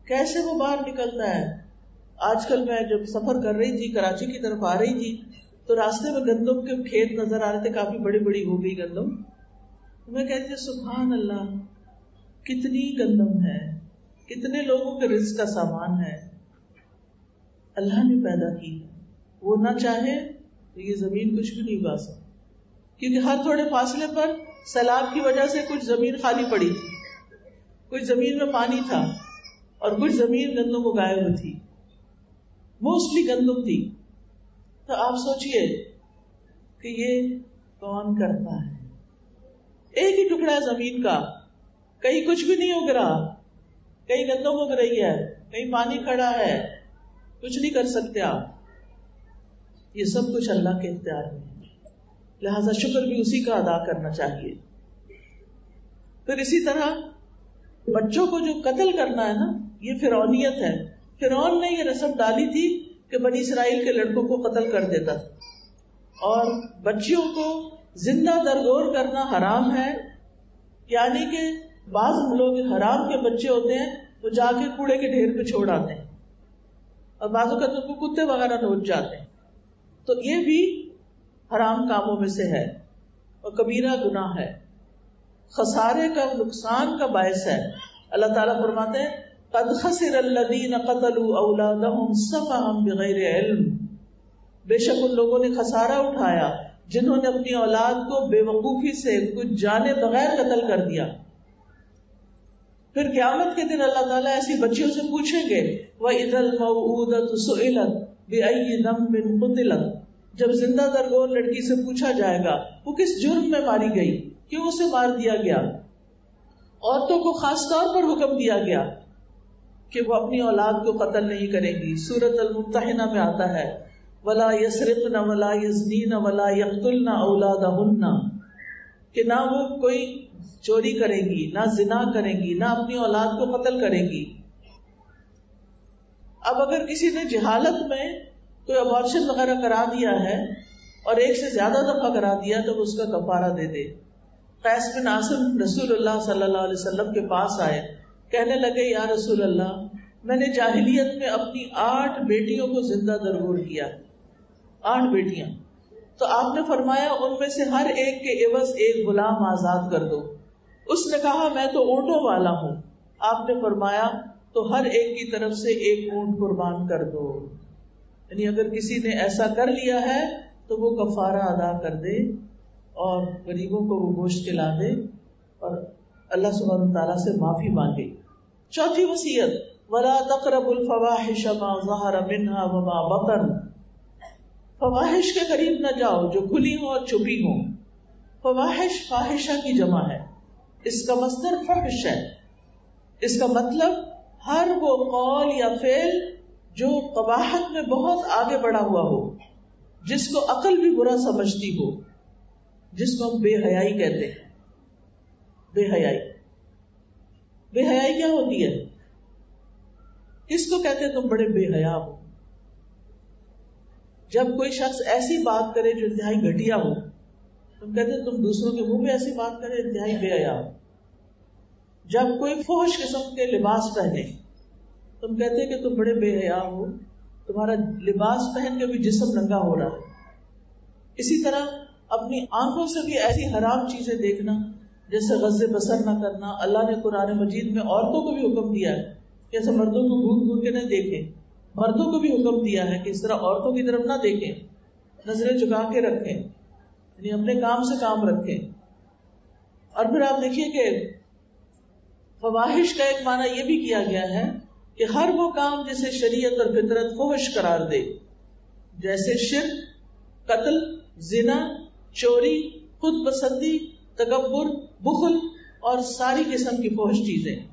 कैसे वो बाहर निकलता है। आजकल मैं जब सफर कर रही थी, कराची की तरफ आ रही थी, तो रास्ते में गंदम के खेत नजर आ रहे थे, काफी बड़ी बड़ी हो गई गंदम। मैं कहती हूँ सुभान अल्लाह, कितनी गंदम है, कितने लोगों के रिस्क का सामान है। अल्लाह ने पैदा की, वो ना चाहे तो ये जमीन कुछ भी नहीं उगा सकती, क्योंकि हर थोड़े फासले पर सैलाब की वजह से कुछ जमीन खाली पड़ी थी, कुछ जमीन में पानी था और कुछ जमीन गंदम को गायब हुई थी, मोस्टली गंदम थी। तो आप सोचिए कि ये कौन करता है? एक ही टुकड़ा है जमीन का, कहीं कुछ भी नहीं उग रहा, कहीं गंदम उग रही है, कहीं पानी खड़ा है, कुछ नहीं कर सकते आप। ये सब कुछ अल्लाह के इख्तियार में है, लिहाजा शुक्र भी उसी का अदा करना चाहिए। फिर इसी तरह बच्चों को जो कत्ल करना है ना, ये फिरौनियत है। फिरौन ने ये रस्म डाली थी कि बनी इसराइल के लड़कों को कत्ल कर देता था, और बच्चियों को जिंदा दरगोर करना हराम है, यानी कि बाज लोग हराम के बच्चे होते हैं वो जाके कूड़े के ढेर पे छोड़ आते हैं, और बाजू का तो कुत्ते वगैरह नोच जाते हैं। तो ये भी हराम कामों में से है और कबीरा गुनाह है, खसारे का, नुकसान का बायस है। अल्लाह ताला फरमाते हैं, कद खसिर अल्लज़ीना कतलू औलादहुम सफ़हम बिग़ैर इल्म बेशक उन लोगों ने खसारा उठाया जिन्होंने अपनी औलाद को बेवकूफ़ी से कुछ जाने बगैर कत्ल कर दिया। फिर क़यामत के दिन अल्लाह ताला ऐसी बच्चियों से पूछेंगे वइज़ल मौऊदतु सुइलत बिअय्यि ज़ंबिन क़ुतिलत, जब जिंदा दरगोर लड़की से पूछा जाएगा वो किस जुर्म में मारी गई, क्यों उसे मार दिया गया। औरतों को खास तौर पर हुक्म दिया गया कि वो अपनी औलाद को कत्ल नहीं करेंगी। सूरत अल-मुम्तहिना में आता है वला यसरिक़ना वला यज़नीना वला यक़्तुलना औलादहुन्ना, कि ना वो कोई चोरी करेंगी, ना जिना करेंगी, ना अपनी औलाद को कत्ल करेंगी। अब अगर किसी ने जहालत में कोई अबॉर्शन वगैरह करा दिया है और एक से ज्यादा दफा करा दिया तो उसका कफारा दे दे। क़ैस बिन आसिम रसूलुल्लाह सल्लल्लाहु अलैहि वसल्लम के पास आए, कहने लगे या रसूलल्लाह, मैंने जाहिलियत में अपनी 8 बेटियों को जिंदा दरगोर किया, 8 बेटियां, तो आपने फरमाया उनमें से हर एक के एवज एक गुलाम आजाद कर दो। उसने कहा मैं तो ऊँटों वाला हूँ। आपने फरमाया तो हर एक की तरफ से एक ऊँट कुर्बान कर दो। यानी अगर किसी ने ऐसा कर लिया है तो वो कफारा अदा कर दे और गरीबों को वो गोश्त खिला दे और अल्लाह सुब्हानहू तआला से माफी मांगे। चौथी वसीयत वला तक़रबुल फ़वाहिश मा ज़हर मिन्हा व मा बतन, फवाहिश के करीब न जाओ जो खुली हो और छुपी हो। फवाहिश फाहिशा की जमा है, इसका मस्दर फहश है। इसका मतलब हर वो कौल या फेल जो कबाहत में बहुत आगे बढ़ा हुआ हो, जिसको अकल भी बुरा समझती हो, जिसको हम बेहयाई कहते हैं। बेहयाई, बेहयाई क्या होती है? किसको कहते हैं तुम बड़े बेहया हो? जब कोई शख्स ऐसी बात करे जो इंतहाई घटिया हो, तुम कहते हो तुम दूसरों के मुंह में ऐसी बात करे इंतहाई बेहया हो। जब कोई फौश किस्म के लिबास पहने, तुम कहते हो कि तुम बड़े बेहया हो, तुम्हारा लिबास पहन के भी जिस्म नंगा हो रहा है। इसी तरह अपनी आंखों से भी ऐसी हराम चीजें देखना जैसे गज़े बसर ना करना। अल्लाह ने कुरान मजीद में औरतों को भी हुक्म दिया है कि ऐसे मर्दों को घूर घूर के न देखें। मर्दों को भी हुक्म दिया है कि इस तरह औरतों की तरफ ना देखें, नजरें झुका के रखें, यानी अपने काम से काम रखें। और फिर आप देखिए कि फवाहिश का एक माना यह भी किया गया है कि हर वो काम जिसे शरीयत और फितरत फहश करार दे, जैसे शिर्क, कत्ल, जिना, चोरी, खुद पसंदी, तकब्बुर, बुखल और सारी किस्म की फहश चीजें।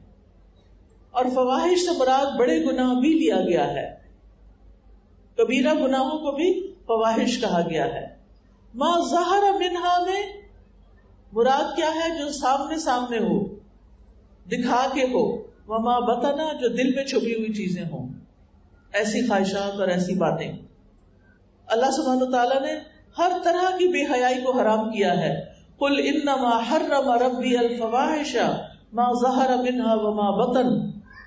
और फवाहिश से मुराद बड़े गुनाह भी लिया गया है, कबीरा गुनाहों को भी फवाहिश कहा गया है। मां ज़हरा मिन्हा में मुराद क्या है? जो सामने सामने हो, दिखा के हो। व मां बतना, जो दिल में छुपी हुई चीजें हों, ऐसी ख्वाहिशात और ऐसी बातें। अल्लाह सुब्हानहू तआला ने हर तरह की बेहयाई को हराम किया है। कुल इन्नमा हर्रम रब्बी अल फवाहिशा मा ज़हरा मिन्हा व मा बतन,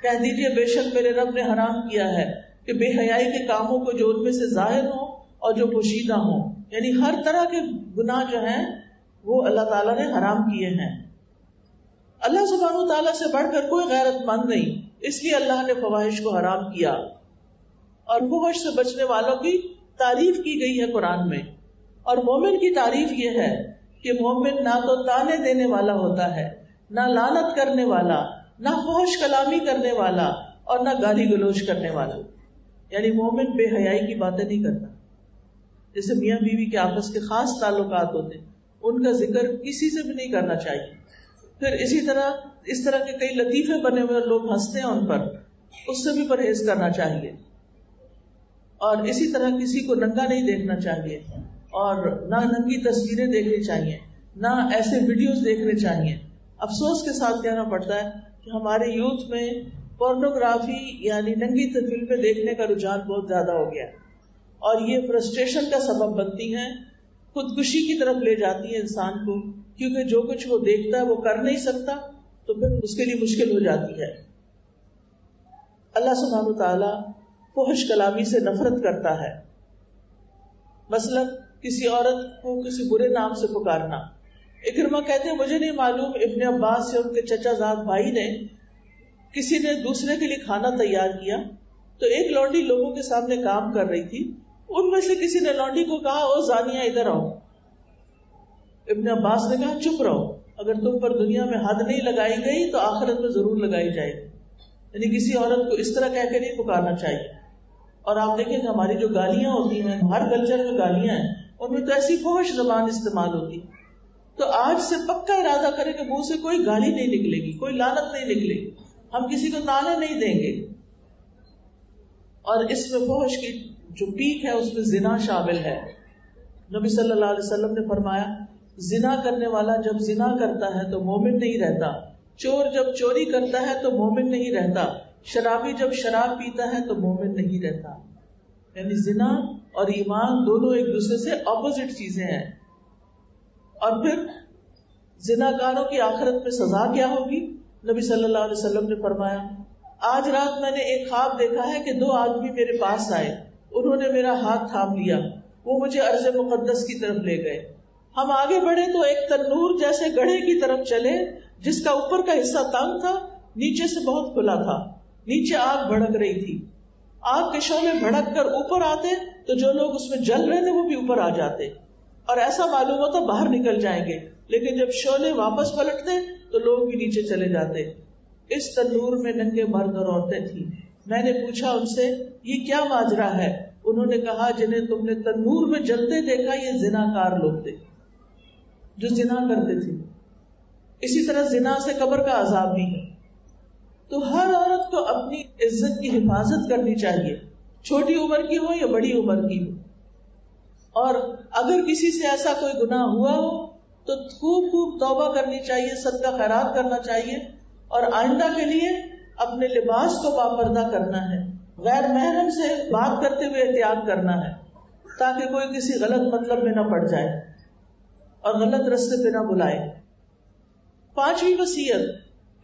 कह दीजिए बेशक मेरे रब ने हराम किया है कि बेहयाई के कामों को जो उनमें से जाहिर हो और जो पोशीदा हो। यानी हर तरह के गुनाह जो हैं वो अल्लाह ताला ने हराम किए हैं। अल्लाह सुब्हानहू तआला से बढ़कर कोई गैरतमंद नहीं, इसलिए अल्लाह ने फवाहिश को हराम किया। और फहश से बचने वालों की तारीफ की गई है कुरान में। और मोमिन की तारीफ ये है कि मोमिन ना तो ताने देने वाला होता है, ना लानत करने वाला, ना फहश कलामी करने वाला और ना गाली गलोच करने वाला। यानी मोमिन बेहयाई की बातें नहीं करता। जैसे मियाँ बीवी के आपस के खास ताल्लुकात होते, उनका जिक्र किसी से भी नहीं करना चाहिए। फिर इसी तरह इस तरह के कई लतीफे बने हुए लोग हंसते हैं उन पर, उससे भी परहेज करना चाहिए। और इसी तरह किसी को नंगा नहीं देखना चाहिए और ना नंगी तस्वीरें देखनी चाहिए, ना ऐसे वीडियोस देखने चाहिए। अफसोस के साथ कहना पड़ता है कि हमारे यूथ में पोर्नोग्राफी यानी नंगी फिल्में देखने का रुझान बहुत ज्यादा हो गया और ये फ्रस्ट्रेशन का सबब बनती हैं, खुदकुशी की तरफ ले जाती है इंसान को, क्योंकि जो कुछ वो देखता है वो कर नहीं सकता, तो फिर उसके लिए मुश्किल हो जाती है। अल्लाह सुब्हानहू तआला फहश कलामी से नफरत करता है। मसलन किसी औरत को किसी बुरे नाम से पुकारना। इकरमा कहते हैं मुझे नहीं मालूम इब्ने अब्बास से उनके चचाजाद भाई ने किसी ने दूसरे के लिए खाना तैयार किया, तो एक लौंडी लोगों के सामने काम कर रही थी उनमें से किसी ने लौंडी को कहा, ओ जानिया इधर आओ। इब्न अब्बास ने कहा, चुप रहो, अगर तुम पर दुनिया में हद नहीं लगाई गई तो आखिरत में जरूर लगाई जाएगी। यानी किसी औरत को इस तरह कहकर नहीं पुकारना चाहिए। और आप देखें कि हमारी जो गालियां होती हैं, हर कल्चर में गालियां हैं, उनमें तो ऐसी फौश जबान इस्तेमाल होती। तो आज से पक्का इरादा करें कि मुंह से कोई गाली नहीं निकलेगी, कोई लानत नहीं निकलेगी, हम किसी को ताना नहीं देंगे। और इसमें फौश की जो पीक है उसमें जिना शामिल है। नबी सल्लल्लाहु अलैहि वसल्लम ने फरमाया, जिना करने वाला जब जिना करता है तो मोमिन नहीं रहता, चोर जब चोरी करता है तो मोमिन नहीं रहता, शराबी जब शराब पीता है तो मोमिन नहीं रहता। यानी जिना और ईमान दोनों एक दूसरे से ऑपोजिट चीजें हैं। और फिर जिनाकारों की आखिरत में सजा क्या होगी? नबी सल्लल्लाहु अलैहि वसल्लम ने फरमाया, आज रात मैंने एक ख्वाब देखा है कि दो आदमी मेरे पास आए, उन्होंने मेरा हाथ थाम लिया, वो मुझे अर्ज़ मुकद्दस की तरफ ले गए। हम आगे बढ़े तो एक तन्नूर जैसे गढ़े की तरफ चले, जिसका ऊपर का हिस्सा तंग था, नीचे से बहुत खुला था। नीचे आग भड़क रही थी, आग के शोले भड़क कर ऊपर आते तो जो लोग उसमें जल रहे थे वो भी ऊपर आ जाते और ऐसा मालूम होता बाहर निकल जाएंगे, लेकिन जब शोले वापस पलटते तो लोग भी नीचे चले जाते। इस तंदूर में नंगे मर्द और औरतें थी। मैंने पूछा उनसे, ये क्या माजरा है? उन्होंने कहा, जिन्हें तुमने तंदूर में जलते देखा ये जिनाकार लोग थे, जो जिना करते थे। इसी तरह जिना से कब्र का अजाब भी है। तो हर औरत को अपनी इज्जत की हिफाजत करनी चाहिए, छोटी उम्र की हो या बड़ी उम्र की हो। और अगर किसी से ऐसा कोई गुनाह हुआ हो तो खूब खूब तौबा करनी चाहिए, सदका खैरात करना चाहिए और आइंदा के लिए अपने लिबास को बापर्दा करना है, गैर महरम से बात करते हुए एहतियात करना है ताकि कोई किसी गलत मतलब में ना पड़ जाए और गलत रास्ते पे ना बुलाए। 5वीं वसीयत,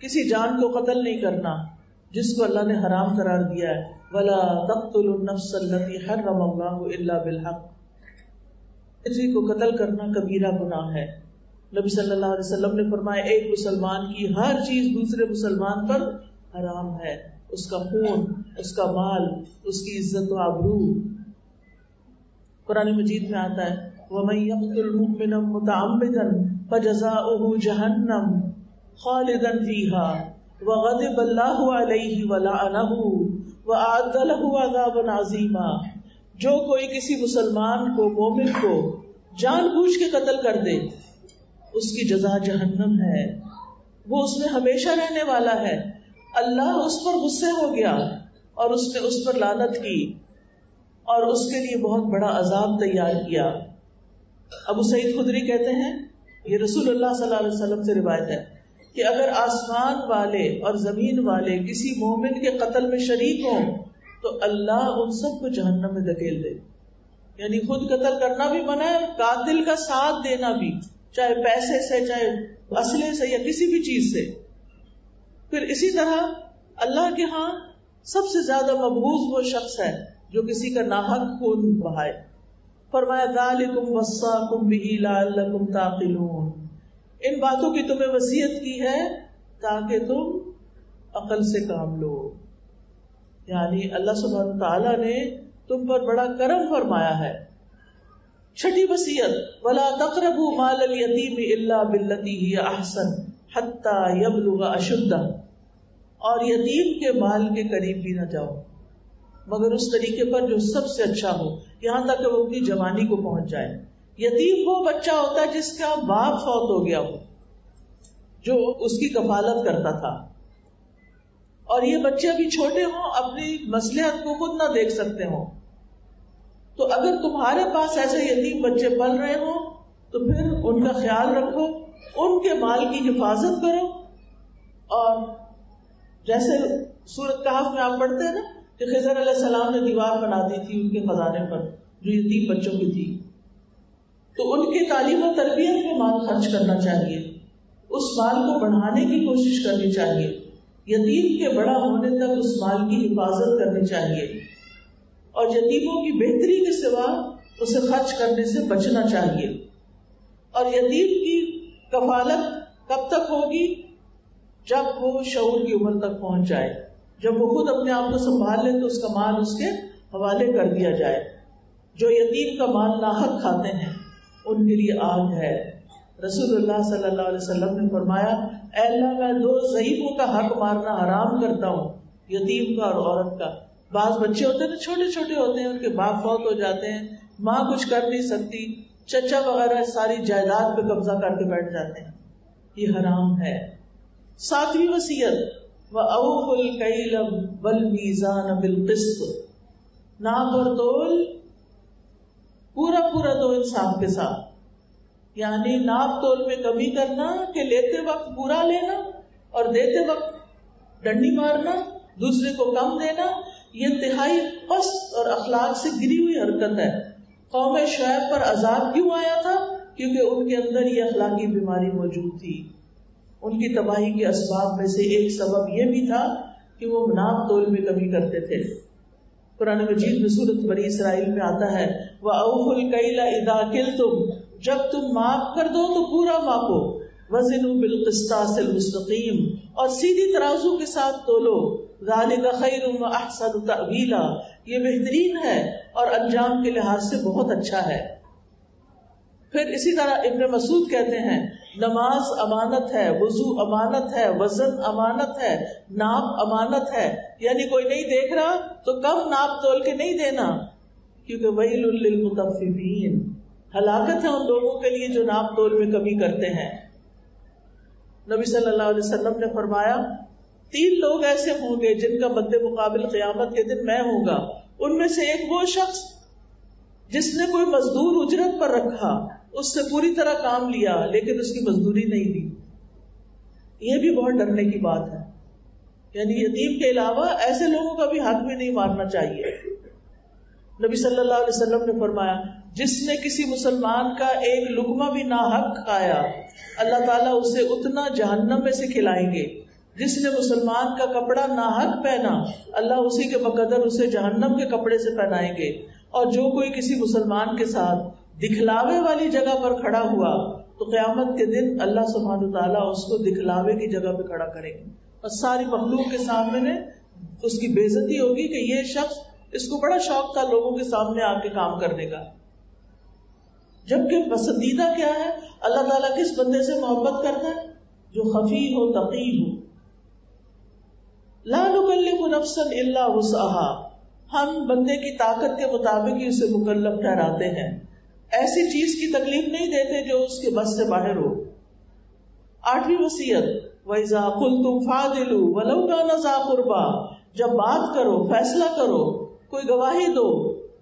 किसी जान को कत्ल नहीं करना जिसको अल्लाह ने हराम करार दिया है। वला तक़्तुलुन नफ़्सल्लती हर्रमल्लाहु इल्ला बिलहक़। किसी को कत्ल करना कबीरा गुनाह है। नबी सल्लल्लाहु अलैहि वसल्लम ने फरमाया, एक मुसलमान की हर चीज दूसरे मुसलमान पर हराम है, उसका खून, उसका माल, उसकी इज्जत व आबरू। कुरान मजीद में आता है, वमन यक़्तुल मुमिना मुतअम्मिदन फजज़ाउहु जहन्नम खालिदन फीहा वग़ज़िब अल्लाहु अलैहि वलअनहु वअअद्द लहु अज़ाबन अज़ीमा। जो कोई किसी मुसलमान को, मोमिन को जानबूझ के कत्ल कर दे, उसकी जज़ा जहन्नम है, वो उसमें हमेशा रहने वाला है। अल्लाह उस पर गुस्से हो गया और उसने उस पर लानत की और उसके लिए बहुत बड़ा अजाब तैयार किया। अबू सईद खुदरी कहते हैं, ये रसूलुल्लाह सल्लल्लाहु अलैहि वसल्लम से रिवायत है कि अगर आसमान वाले और जमीन वाले किसी मोमिन के कत्ल में शरीक हों तो अल्लाह उन सबको जहन्नम में धकेल दे। यानी खुद कत्ल करना भी मना है, कातिल का साथ देना भी, चाहे पैसे से, चाहे असले से या किसी भी चीज से। फिर इसी तरह अल्लाह के हाँ सबसे ज्यादा मबूज वो शख्स है जो किसी का नाहक खून बहाए। फरमाया, ज़ालिकुम वस्साकुम बिही लअल्लकुम ताक़िलून। इन बातों की तुम्हें वसीयत की है ताकि तुम अकल से काम लो। यानी अल्लाह सुब्हानहु तआला ने तुम पर बड़ा करम फरमाया है। 6ठी वसीयत, वला तक़रबू मालल यतीम इल्ला बिल्लती हिय अहसन हत्ता यबलुगा अशुद्दा। और यतीम के माल के करीब भी ना जाओ मगर उस तरीके पर जो सबसे अच्छा हो, यहाँ तक कि वो अपनी जवानी को पहुंच जाए। यतीम वो बच्चा होता है जिसका बाप फौत हो गया हो, जो उसकी कफालत करता था, और ये बच्चे अभी छोटे हों, अपनी मसलहत को खुद ना देख सकते हों। तो अगर तुम्हारे पास ऐसे यतीम बच्चे पल रहे हों तो फिर उनका ख्याल रखो, उनके माल की हिफाजत करो। और जैसे सूरत कहफ में आप पढ़ते हैं ना कि खिजर अलैहिस्सलाम ने दीवार बना दी थी उनके खजाने पर जो यतीम बच्चों की थी। तो उनके तालीम और तरबियत में माल खर्च करना चाहिए, उस माल को बढ़ाने की कोशिश करनी चाहिए, यतीम के बड़ा होने तक उस माल की हिफाजत करनी चाहिए और यतीमों की बेहतरी के सिवा उसे खर्च करने से बचना चाहिए। और यतीम की कफालत कब तक होगी? जब वो शऊर की उम्र तक पहुंच जाए, जब वो खुद अपने आप को संभाल ले तो उसका माल उसके हवाले कर दिया जाए। जो यतीम का माल नाहक खाते हैं उनके लिए आग है। रसूलुल्लाह सल्लल्लाहु अलैहि वसल्लम ने फरमाया, ऐ अल्लाह, मैं दो ज़ईफ़ों का हक मारना हराम करता हूँ, यतीम का और औरत का। बाज़ बच्चे होते हैं छोटे छोटे होते हैं, उनके बाप फौत हो जाते हैं, माँ कुछ कर नहीं सकती, चचा वगैरह सारी जायदाद पे कब्जा करके बैठ जाते हैं, ये हराम है। सातवीं वसीयत, वऔफुल कैल वल मीज़ान बिलक़िस्त, नाप और तोल पूरा पूरा दो इंसाफ के साथ। यानी नाप तोल में कमी करना कि लेते वक्त पूरा लेना और देते वक्त डंडी मारना, दूसरे को कम देना, ये इंतहाई पस्त और अखलाक से गिरी हुई हरकत है। कौम शुएब पर अजाब क्यों आया था? क्योंकि उनके अंदर ये अखलाकी बीमारी मौजूद थी। उनकी तबाही के असबाब में से एक सबब यह भी था कि वो नाप तोल में कमी करते थे। कुरान मजीद में सूरत बनी इसराइल में आता है, वऔफुल कैला इदा किल्तुम, जब तुम माप कर दो तो पूरा मापो, वज़नु बिलक़िस्तासिल मुस्तक़ीम, और सीधी तराजू के साथ तोलो, ज़ालिका खैरुम व अहसनु तअवीला, ये बेहतरीन है और अंजाम के लिहाज से बहुत अच्छा है। फिर इसी तरह इब्न मसूद कहते हैं, नमाज अमानत है, वजू अमानत है, वजन अमानत है, नाप अमानत है। यानी कोई नहीं देख रहा तो कम नाप तोल के नहीं देना, क्योंकि वैलुल लिलमुतफ्फिफीन, हलाकत है उन लोगों के लिए जो नाप तोल में कमी करते हैं। नबी सल्लल्लाहु अलैहि वसल्लम ने फरमाया, तीन लोग ऐसे होंगे जिनका बद्दे मुकाबिल क़यामत के दिन मैं होगा। उनमें से एक वो शख्स जिसने कोई मजदूर उजरत पर रखा, उससे पूरी तरह काम लिया लेकिन उसकी मजदूरी नहीं दी। यह भी बहुत डरने की बात है। यानी यतीम के अलावा ऐसे लोगों का भी हाथ भी नहीं मारना चाहिए। नबी सल्लल्लाहु अलैहि वसल्लम ने फरमाया, जिसने किसी मुसलमान का एक लुकमा भी नाहक खाया, अल्लाह ताला उसे उतना जहन्नम में से खिलाएंगे। जिसने मुसलमान का कपड़ा नाहक पहना, अल्लाह उसी के बकदर उसे जहन्नम के कपड़े से पहनाएंगे। और जो कोई किसी मुसलमान के साथ दिखलावे वाली जगह पर खड़ा हुआ तो क़यामत के दिन अल्लाह सुब्हानहु व तआला उसको दिखलावे की जगह पर खड़ा करेंगे और सारी मखलूक के सामने उसकी बेइज्जती होगी कि ये शख्स, इसको बड़ा शौक था लोगों के सामने आके काम करने का। जबकि पसंदीदा क्या है? अल्लाह ताला किस बंदे से मोहब्बत करता है? जो खफी हो, तकी हो। ला नुकल्लिफु नफ्सन इल्ला वुसअहा, हम बंदे की ताकत के मुताबिक ही उसे मुकल्लफ ठहराते हैं। ऐसी चीज की तकलीफ नहीं देते जो उसके बस से बाहर हो। आठवीं वसीयत, वैजा कुल्तुम फादिलू वलौ काना ज़ा कुर्बा, जब बात करो, फैसला करो, कोई गवाही दो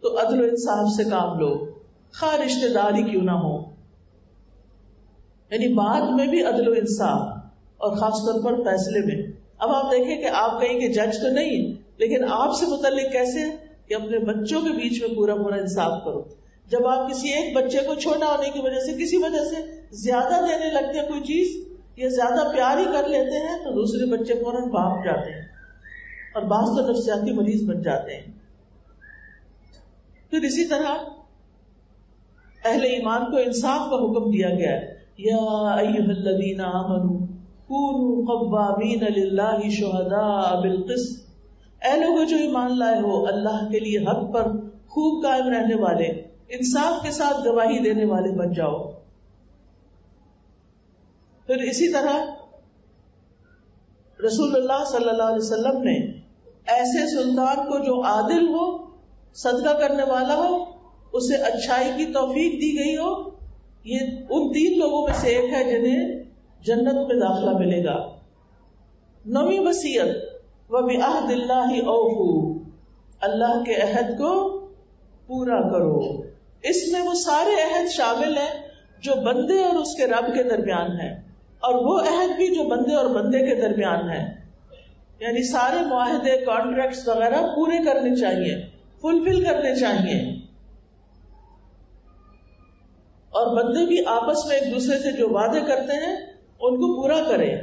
तो अदल इंसाफ से काम लो, खा रिश्तेदारी क्यों ना हो। यानी बात में भी अदल इंसाफ और खासतौर पर फैसले में। अब आप देखें कि आप कहीं के जज तो नहीं, लेकिन आपसे मुतल्लिक कैसे कि अपने बच्चों के बीच में पूरा पूरा इंसाफ करो। जब आप किसी एक बच्चे को छोटा होने की वजह से किसी वजह से ज्यादा देने लगते हैं कोई चीज, ये ज्यादा प्यार ही कर लेते हैं तो दूसरे बच्चे फौरन भाग जाते हैं और बास तो नफ्सियाती मरीज बन जाते हैं। फिर इसी तरह अहले ईमान को इंसाफ का हुक्म दिया गया है, या अय्युहल्लज़ीना आमनू कूनू क़व्वामीन लिल्लाहि शुहदाअ बिलक़िस्त, ऐ लोगों जो ईमान लाए हो, अल्लाह के लिए हक पर खूब कायम रहने वाले, इंसाफ के साथ गवाही देने वाले बन जाओ। फिर इसी तरह रसूलुल्लाह सल्लल्लाहु अलैहि वसल्लम ने ऐसे सुल्तान को जो आदिल हो, सदका करने वाला हो, उसे अच्छाई की तौफीक दी गई हो। ये उन तीन लोगों में से एक है जिन्हें जन्नत में दाखिला मिलेगा। नौवीं वसीयत, व बिअहदिल्लाहि औफू, अल्लाह के अहद को पूरा करो। इसमें वो सारे अहद शामिल हैं जो बंदे और उसके रब के दरमियान है, और वो अहद भी जो बंदे और बंदे के दरमियान है। यानी सारे मुआहदे, कॉन्ट्रैक्ट्स वगैरह पूरे करने चाहिए, फुलफिल करने चाहिए। और बंदे भी आपस में एक दूसरे से जो वादे करते हैं उनको पूरा करें।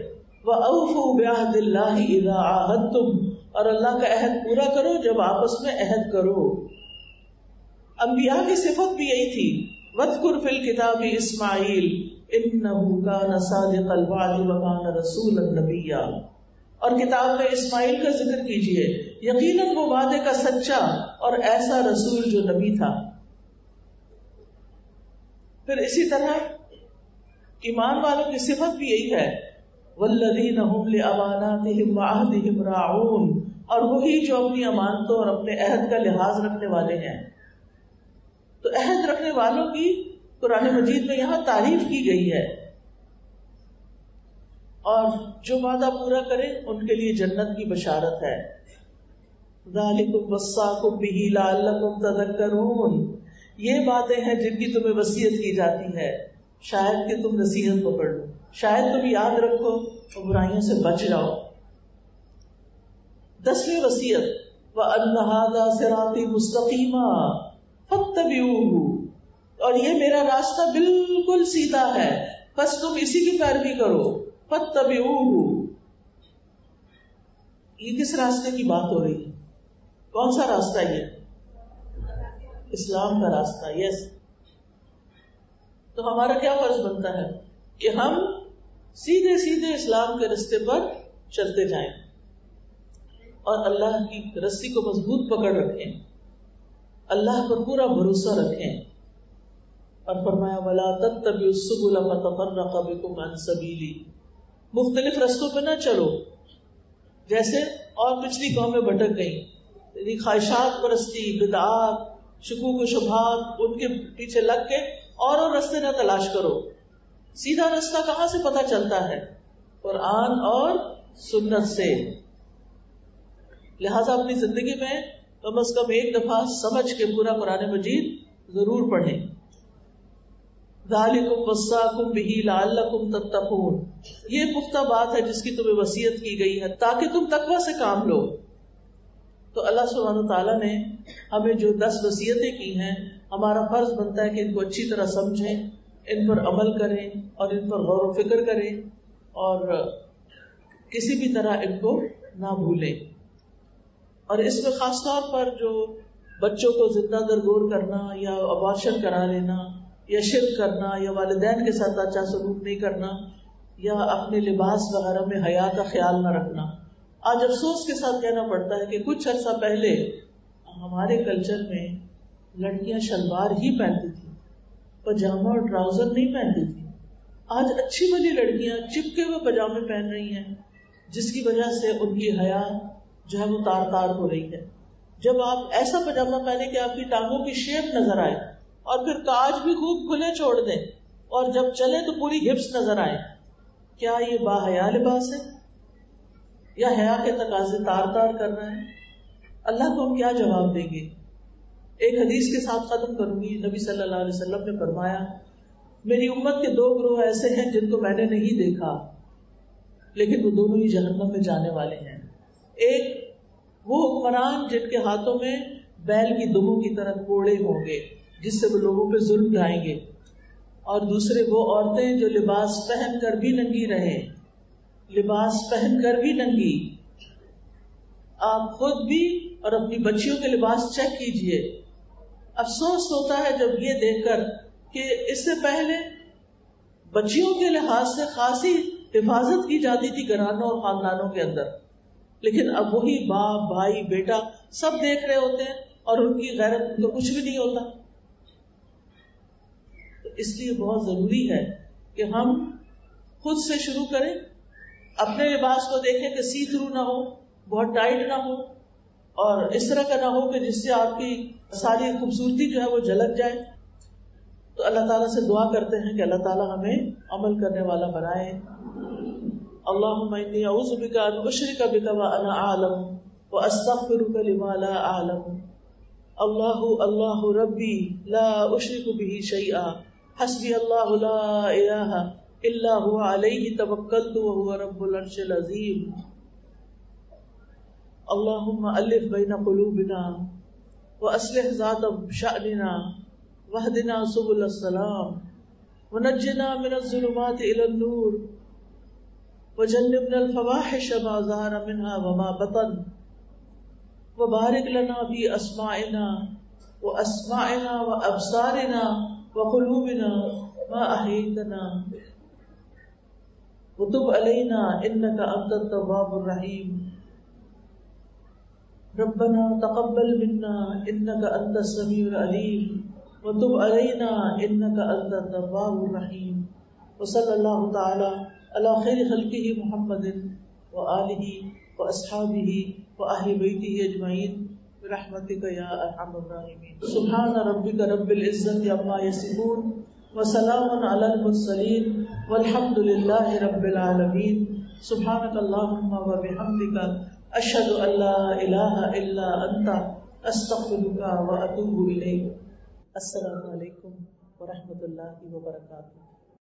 वऔफू बिअहदिल्लाहि इज़ा आहदतुम, और अल्लाह का अहद पूरा करो जब आपस में अहद करो। अंबिया की सिफत भी यही थी, वज़्कुर फिल किताबी इस्माईल इन्नहु काना सादिक़ल वादी व काना रसूलन नबिय्या, और किताब में इस्माईल का जिक्र कीजिए, यकीनन वो वादे का सच्चा और ऐसा रसूल जो नबी था। फिर इसी तरह ईमान वालों की सिफत भी यही है, वल्लज़ीना हुम लिअमानातिहिम वअहदिहिम राऊन, और वही जो अपनी अमानतों और अपने अहद का लिहाज रखने वाले हैं। तो अहद रखने वालों की कुरान मजीद में यहाँ तारीफ की गई है, और जो वादा पूरा करे उनके लिए जन्नत की बशारत है। ज़ालिकुम वस्साकुम बिही लअल्लकुम तज़क्करून, ये बातें हैं जिनकी तुम्हें वसीयत की जाती है, शायद कि तुम नसीहत पकड़ लो, शायद तुम याद रखो और बुराइयों से बच जाओ। 10वीं वसीयत, वअन्ना हाज़ा सिराती मुस्तक़ीमा फत्तबिऊहू, और ये मेरा रास्ता बिल्कुल सीधा है, बस तुम इसी की पैरवी करो। फत्तबिऊहू, ये किस रास्ते की बात हो रही है? कौन सा रास्ता है? इस्लाम का रास्ता। यस, तो हमारा क्या फर्ज बनता है कि हम सीधे सीधे इस्लाम के रास्ते पर चलते जाएं और अल्लाह की रस्सी को मजबूत पकड़ रखें, अल्लाह पर पूरा भरोसा रखें। और फरमाया वला तत्तबिउस सुबुल फतफररक़ बिकुम अन सबीली, मुख्तलिफ रस्तों पर ना चलो जैसे और पिछली कौमें भटक गई, ख्वाहिशात परस्ती, बिदअत, शुकूक शुबहात, उनके पीछे लग के और रास्ते ना तलाश करो। सीधा रास्ता कहाँ से पता चलता है? कुरान और सुन्नत से। लिहाजा अपनी जिंदगी में कम से कम एक दफा समझ के पूरा कुरान मजीद जरूर पढ़ें। ज़ालिकुम वस्साकुम बिही लअल्लकुम तत्तक़ून, ये पुख्ता बात है जिसकी तुम्हें वसीयत की गई है ताकि तुम तकवा से काम लो। तो अल्लाह सुब्हानहू तआला ने हमें जो 10 वसीयतें की हैं, हमारा फर्ज बनता है कि इनको अच्छी तरह समझें, इन पर अमल करें और इन पर गौर व फिक्र करें और किसी भी तरह इनको ना भूलें। और इसमें ख़ास तौर पर जो बच्चों को जिंदा दरगोर करना या अबॉर्शन करा लेना या शिर्क करना या वालिदैन के साथ अच्छा सलूक नहीं करना या अपने लिबास वगैरह में हया का ख्याल ना रखना, आज अफसोस के साथ कहना पड़ता है कि कुछ अर्सा पहले हमारे कल्चर में लड़कियां शलवार ही पहनती थी, पजामा और ट्राउजर नहीं पहनती थी। आज अच्छी वाली लड़कियां चिपके हुए पजामे पहन रही हैं, जिसकी वजह से उनकी हया जो है वो तार तार हो रही है। जब आप ऐसा पजामा पहने कि आपकी टांगों की शेप नजर आए और फिर काज भी खूब खुले छोड़ दें और जब चले तो पूरी हिप्स नजर आए, क्या ये बाहया लिबास है या हया के तकाजे तार तार कर रहे हैं? अल्लाह को हम क्या जवाब देंगे? एक हदीस के साथ खत्म करूंगी। नबी सल्लल्लाहु अलैहि वसल्लम ने फरमाया, मेरी उम्मत के 2 ग्रोह ऐसे हैं जिनको मैंने नहीं देखा लेकिन वो दोनों ही जहन्नम में जाने वाले हैं। एक वो हुक्मरान जिनके हाथों में बैल की दुमों की तरह कोड़े होंगे जिससे वो लोगों पर जुल्म ढाएंगे, और दूसरे वो औरतें जो लिबास पहन कर भी नंगी रहें, लिबास पहनकर भी नंगी। आप खुद भी और अपनी बच्चियों के लिबास चेक कीजिए। अफसोस होता है जब ये देखकर कि इससे पहले बच्चियों के लिहाज से खासी हिफाजत की जाती थी घरानों और खानदानों के अंदर, लेकिन अब वही बाप, भाई, बेटा सब देख रहे होते हैं और उनकी गैरत तो कुछ भी नहीं होता। तो इसलिए बहुत जरूरी है कि हम खुद से शुरू करें, अपने लिबास को देखें कि सी थ्रू ना हो, बहुत टाइट ना हो और इस तरह का ना हो कि जिससे आपकी सारी खूबसूरती जो है वो झलक जाए। तो अल्लाह ताला से दुआ करते हैं कि अल्लाह ताला हमें अमल करने वाला बनाए। अल्लाहुम्मा इन्नी अऊज़ु बिका अन उश्रिका बिका व अना आलम व अस्तग़फिरुका लिमा ला आलम। अल्लाहु अल्लाहु रब्बी ला उश्रिकु बिही शैआ हस्बी अल्लाहु ला इलाहा इल्ला हुवा अलैहि तवक्कलतु व हुवा रब्बुल अर्शिल अज़ीम। अल्लाहुम्मा अल्लिफ़ बैना क़ुलूबिना व अस्लिह ज़ाता शअनिना वहदिना सुबुल सलाम व नज्जिना मिनज़्ज़ुलुमाति इलन्नूर वजन्निबना الفواحش ما ظهر منها وما بطن وبارك لنا في أسماعنا وأسماعنا وأبصارنا وقلوبنا ما أحييتنا وتب علينا إنك أنت التواب الرحيم ربنا تقبل منا إنك أنت السميع العليم वतुब अलैना इन्नका अंतत तव्वाबुर रहीम व सल्लल्लाहु तआला अला खैरि खल्किही मुहम्मदिन व आलिही व अस्हाबिही व अहले बैतिही अजमईन बिरहमतिका या अरहमर राहिमीन। सुब्हान रब्बिका रब्बिल इज्जति अम्मा यसिफून व सलामुन अलल मुरसलीन वल्हम्दुलिल्लाहि रब्बिल आलमीन। सुब्हानकल्लाहुम्मा व बिहम्दिका अशहदु अल्ला इलाहा इल्ला अंता अस्तगफिरुका व अतूबु इलैक। अस्सलामु अलैकुम व रहमतुल्लाहि व बरकातुहू।